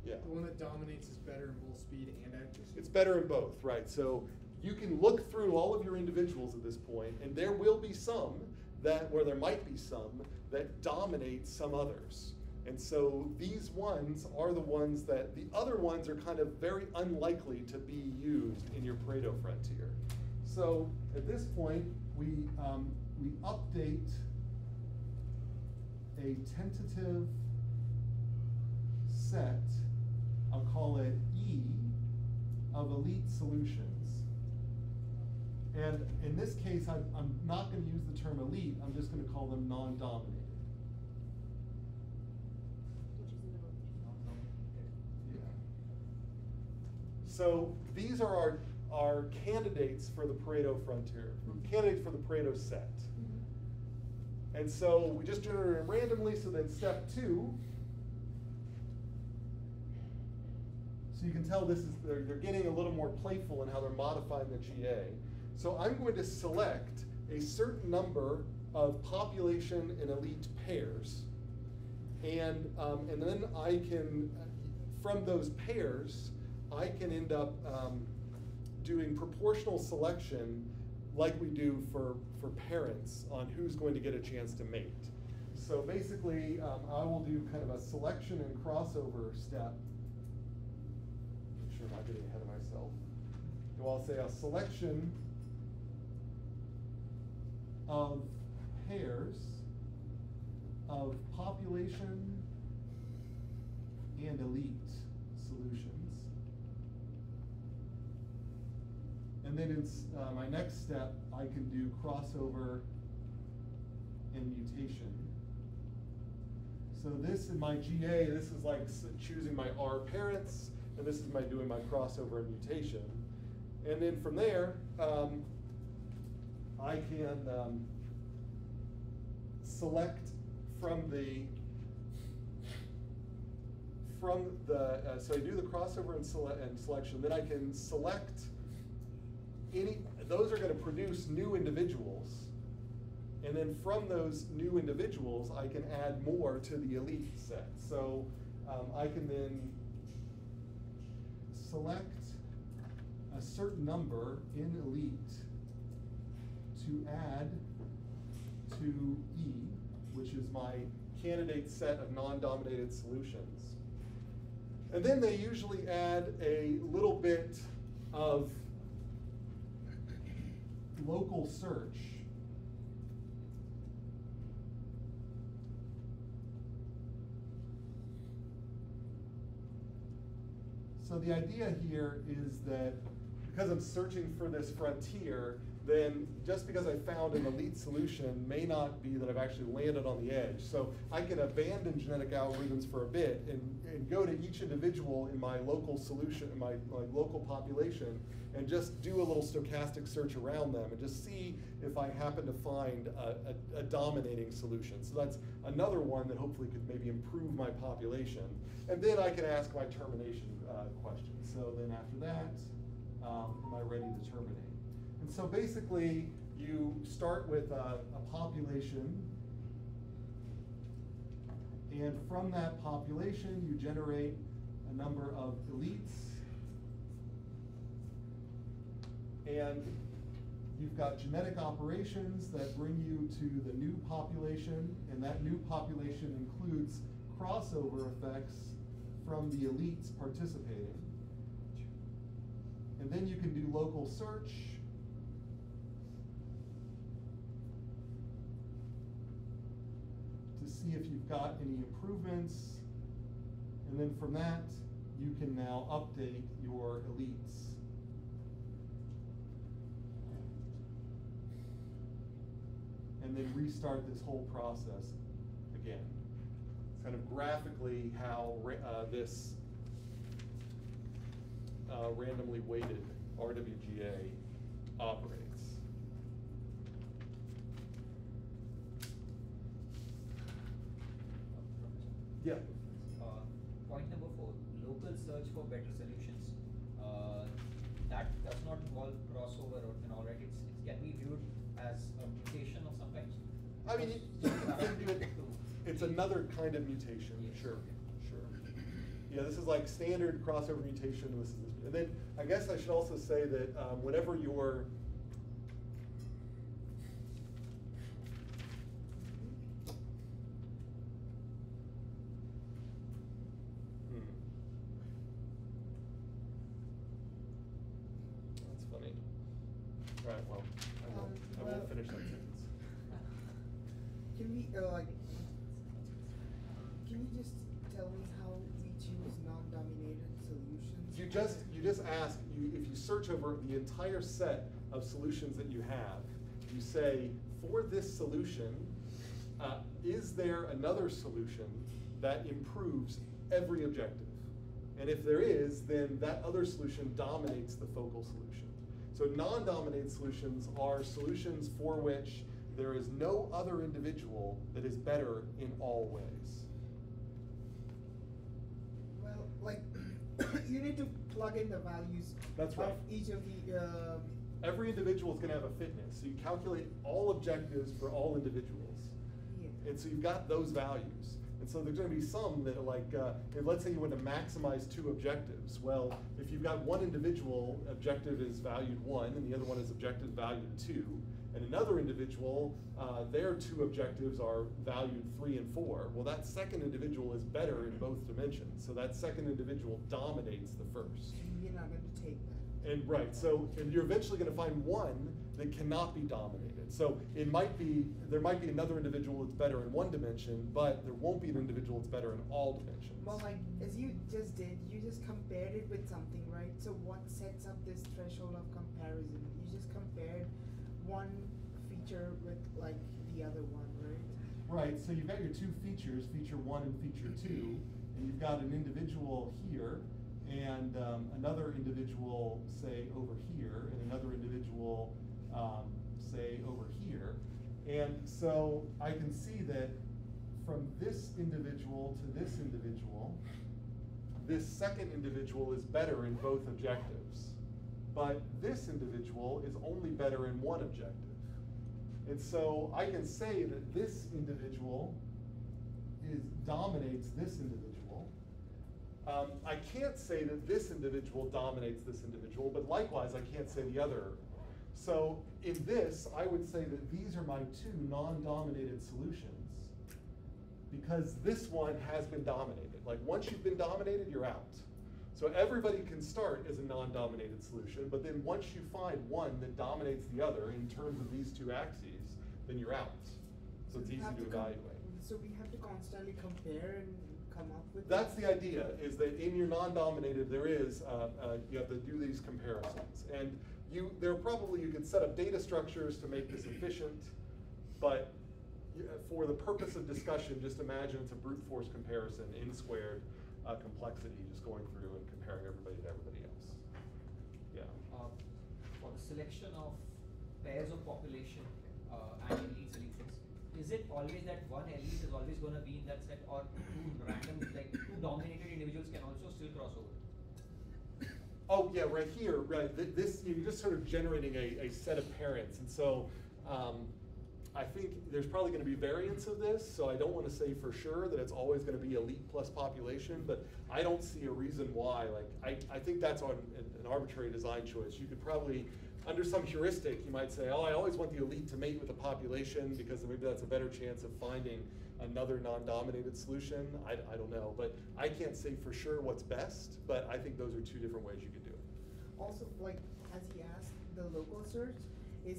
Yeah. The one that dominates is better in both speed and accuracy? It's better in both, right? So you can look through all of your individuals at this point, and there will be some that, where there might be some, that dominate some others. And so these ones are the ones that, the other ones are kind of very unlikely to be used in your Pareto frontier. So at this point, we update a tentative set, I'll call it E, of elite solutions. And in this case, I'm not going to use the term elite, I'm just going to call them non-dominated. Yeah. So these are our candidates for the Pareto frontier, candidates for the Pareto set. And so we just generate it randomly, so then step two, so you can tell this is, they're getting a little more playful in how they're modifying the GA. So I'm going to select a certain number of population and elite pairs. And then I can, from those pairs, I can end up doing proportional selection like we do for parents on who's going to get a chance to mate. So basically, I will do kind of a selection and crossover step. Make sure I'm not getting ahead of myself. So I'll say a selection of pairs of population and elite solutions. And then in my next step, I can do crossover and mutation. So this in my GA, this is like choosing my R parents, and this is my doing my crossover and mutation. And then from there, I can select from the so I do the crossover and selection. Then I can select any, those are going to produce new individuals. And then from those new individuals, I can add more to the elite set. So I can then select a certain number in elite to add to E, which is my candidate set of non-dominated solutions. And then they usually add a little bit of local search . So the idea here is that because I'm searching for this frontier, then just because I found an elite solution may not be that I've actually landed on the edge. So I can abandon genetic algorithms for a bit and go to each individual in my local solution, in my local population, and just do a little stochastic search around them and just see if I happen to find a dominating solution. So that's another one that hopefully could maybe improve my population. And then I can ask my termination question. So then after that, am I ready to terminate? And so basically, you start with a population, and from that population, you generate a number of elites, and you've got genetic operations that bring you to the new population, and that new population includes crossover effects from the elites participating. And then you can do local search, to see if you've got any improvements. And then from that, you can now update your elites. And then restart this whole process again. It's kind of graphically how this randomly weighted RWGA operates. Yeah. Point number 4, local search for better solutions. That does not involve crossover or all right. It can be viewed as a mutation of some kind. I mean, it's another kind of mutation. Yes. Sure, sure. Yeah, this is like standard crossover mutation. This is, and then I guess I should also say that whenever you're search over the entire set of solutions that you have. You say, for this solution, is there another solution that improves every objective? And if there is, then that other solution dominates the focal solution. So non-dominated solutions are solutions for which there is no other individual that is better in all ways. Well, like, you need to plug in the values of each of the... Every individual is going to have a fitness. So you calculate all objectives for all individuals. Yeah. And so you've got those values. And so there's going to be some that are like, if let's say you want to maximize 2 objectives. Well, if you've got one individual, objective is valued 1, and the other one is objective valued 2. And another individual, their 2 objectives are valued 3 and 4. Well, that second individual is better in both dimensions. So that second individual dominates the first. And you're not going to take that. And right, so and you're eventually going to find one that cannot be dominated. So it might be, there might be another individual that's better in one dimension, but there won't be an individual that's better in all dimensions. Well, like, as you just did, you just compared it with something, right? So what sets up this threshold of comparison? You just compared one feature with like the other one, right? Right, so you've got your 2 features, feature 1 and feature 2, and you've got an individual here, and another individual, say, over here, and another individual, say, over here. And so I can see that from this individual to this individual, this second individual is better in both objectives. But this individual is only better in one objective. And so I can say that this individual dominates this individual. I can't say that this individual dominates this individual, but likewise I can't say the other. So in this, I would say that these are my 2 non-dominated solutions because this one has been dominated. Like once you've been dominated, you're out. So everybody can start as a non-dominated solution, but then once you find one that dominates the other in terms of these 2 axes, then you're out. So it's easy to evaluate. So we have to constantly compare and come up with... That's the idea, is that in your non-dominated, there is, you have to do these comparisons. And you, there are probably, you could set up data structures to make this efficient, but for the purpose of discussion, just imagine it's a brute force comparison, n-squared, complexity, just going through and comparing everybody to everybody else. Yeah. For the selection of pairs of population and elite solutions, is it always that one elite is always going to be in that set, or 2 random, like 2 dominated individuals can also still cross over? Oh yeah, right here, right. This you're just sort of generating a set of parents, and so. I think there's probably going to be variants of this, so I don't want to say for sure that it's always going to be elite plus population, but I don't see a reason why. Like, I think that's on an arbitrary design choice. You could probably, under some heuristic, you might say, oh, I always want the elite to mate with the population because maybe that's a better chance of finding another non-dominated solution. I don't know, but I can't say for sure what's best, but I think those are 2 different ways you could do it. Also, like, as he asked, the local search is...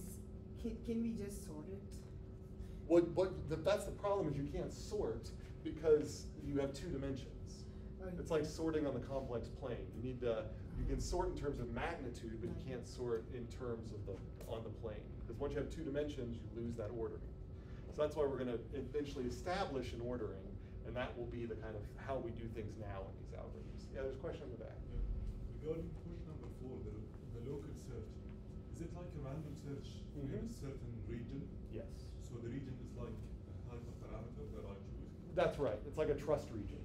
Can we just sort it? That's the problem is you can't sort because you have 2 dimensions. Okay. It's like sorting on the complex plane. You need to, you can sort in terms of magnitude, but you can't sort in terms of on the plane. Because once you have 2 dimensions, you lose that ordering. So that's why we're going to eventually establish an ordering, and that will be the kind of how we do things now in these algorithms. Yeah, there's a question in the back. Yeah. Regarding point number 4, the local search. Is it like a random search in a certain region? Yes. So the region is like a hyperparameter that I choose. That's right. It's like a trust region.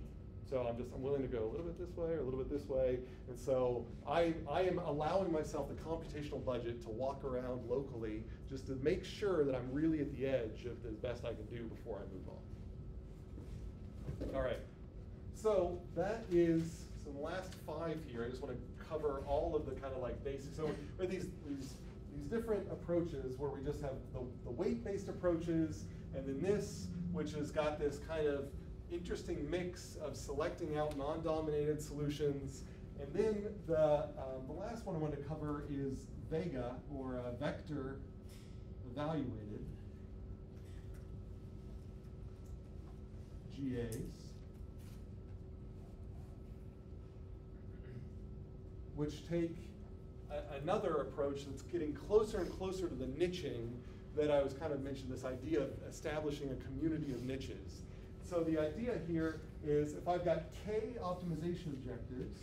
So I'm willing to go a little bit this way or a little bit this way. And so I am allowing myself the computational budget to walk around locally just to make sure that I'm really at the edge of the best I can do before I move on. All right. So that is so the last five here. I just want to cover all of the kind of like basics. So we have these different approaches where we just have the weight-based approaches, and then this, which has got this kind of interesting mix of selecting out non-dominated solutions. And then the last one I want to cover is VEGA, or vector evaluated GAs, which take another approach that's getting closer and closer to the niching that I was kind of mentioning, this idea of establishing a community of niches. So the idea here is if I've got K optimization objectives,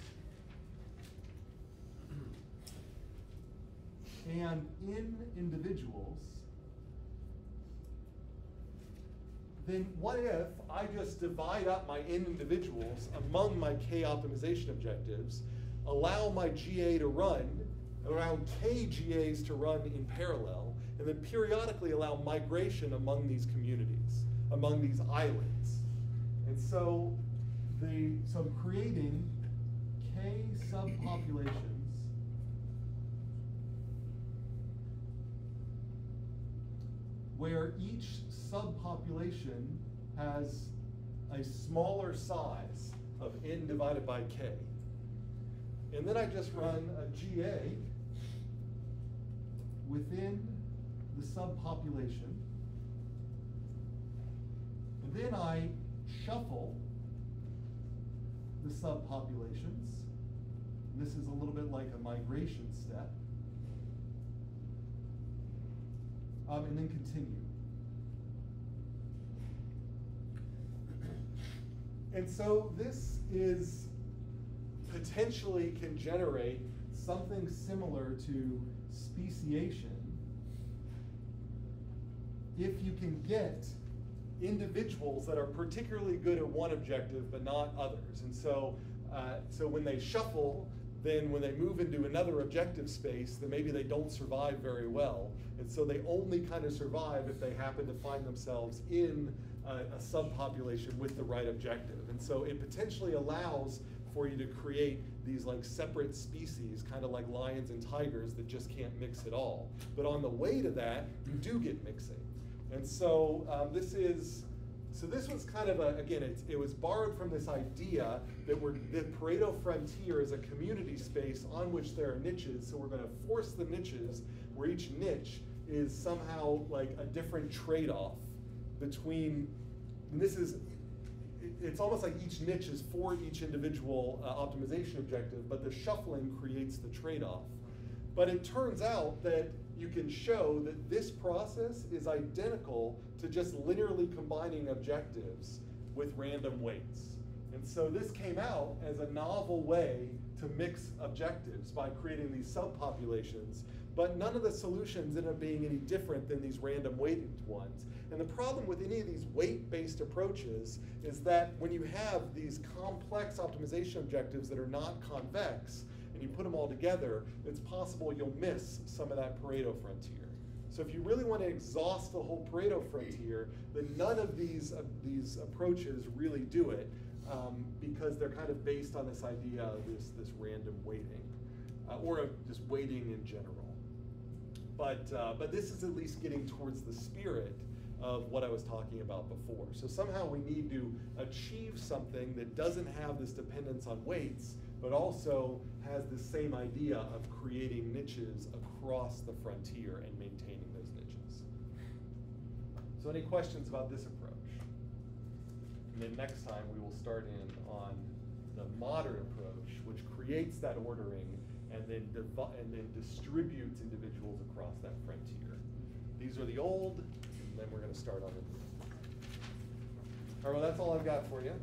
and N individuals, then what if I just divide up my N individuals among my K optimization objectives, allow my GA to run, around K GAs to run in parallel, and then periodically allow migration among these communities, among these islands. And so I'm creating K subpopulations where each subpopulation has a smaller size of N divided by K. And then I just run a GA within the subpopulation. And then I shuffle the subpopulations. And this is a little bit like a migration step. And then continue. And so this is potentially can generate something similar to speciation if you can get individuals that are particularly good at one objective but not others. And so, when they shuffle, then when they move into another objective space, then maybe they don't survive very well. And so they only kind of survive if they happen to find themselves in a subpopulation with the right objective. And so it potentially allows for you to create these like separate species, kind of like lions and tigers that just can't mix at all. But on the way to that, you do get mixing. And so this was kind of a, again, it was borrowed from this idea that the Pareto frontier is a community space on which there are niches. So we're going to force the niches where each niche is somehow like a different trade-off between, and this is, it's almost like each niche is for each individual optimization objective, but the shuffling creates the trade-off. But it turns out that you can show that this process is identical to just linearly combining objectives with random weights. And so this came out as a novel way to mix objectives by creating these subpopulations, but none of the solutions ended up being any different than these random weighted ones. And the problem with any of these weight-based approaches is that when you have these complex optimization objectives that are not convex, and you put them all together, it's possible you'll miss some of that Pareto frontier. So if you really want to exhaust the whole Pareto frontier, then none of these approaches really do it, because they're kind of based on this idea of this random weighting, or just weighting in general. But this is at least getting towards the spirit of what I was talking about before. So somehow we need to achieve something that doesn't have this dependence on weights, but also has the same idea of creating niches across the frontier and maintaining those niches. So any questions about this approach? And then next time we will start in on the modern approach, which creates that ordering and then distributes individuals across that frontier. These are the old, and then we're going to start on the new. All right, well, that's all I've got for you.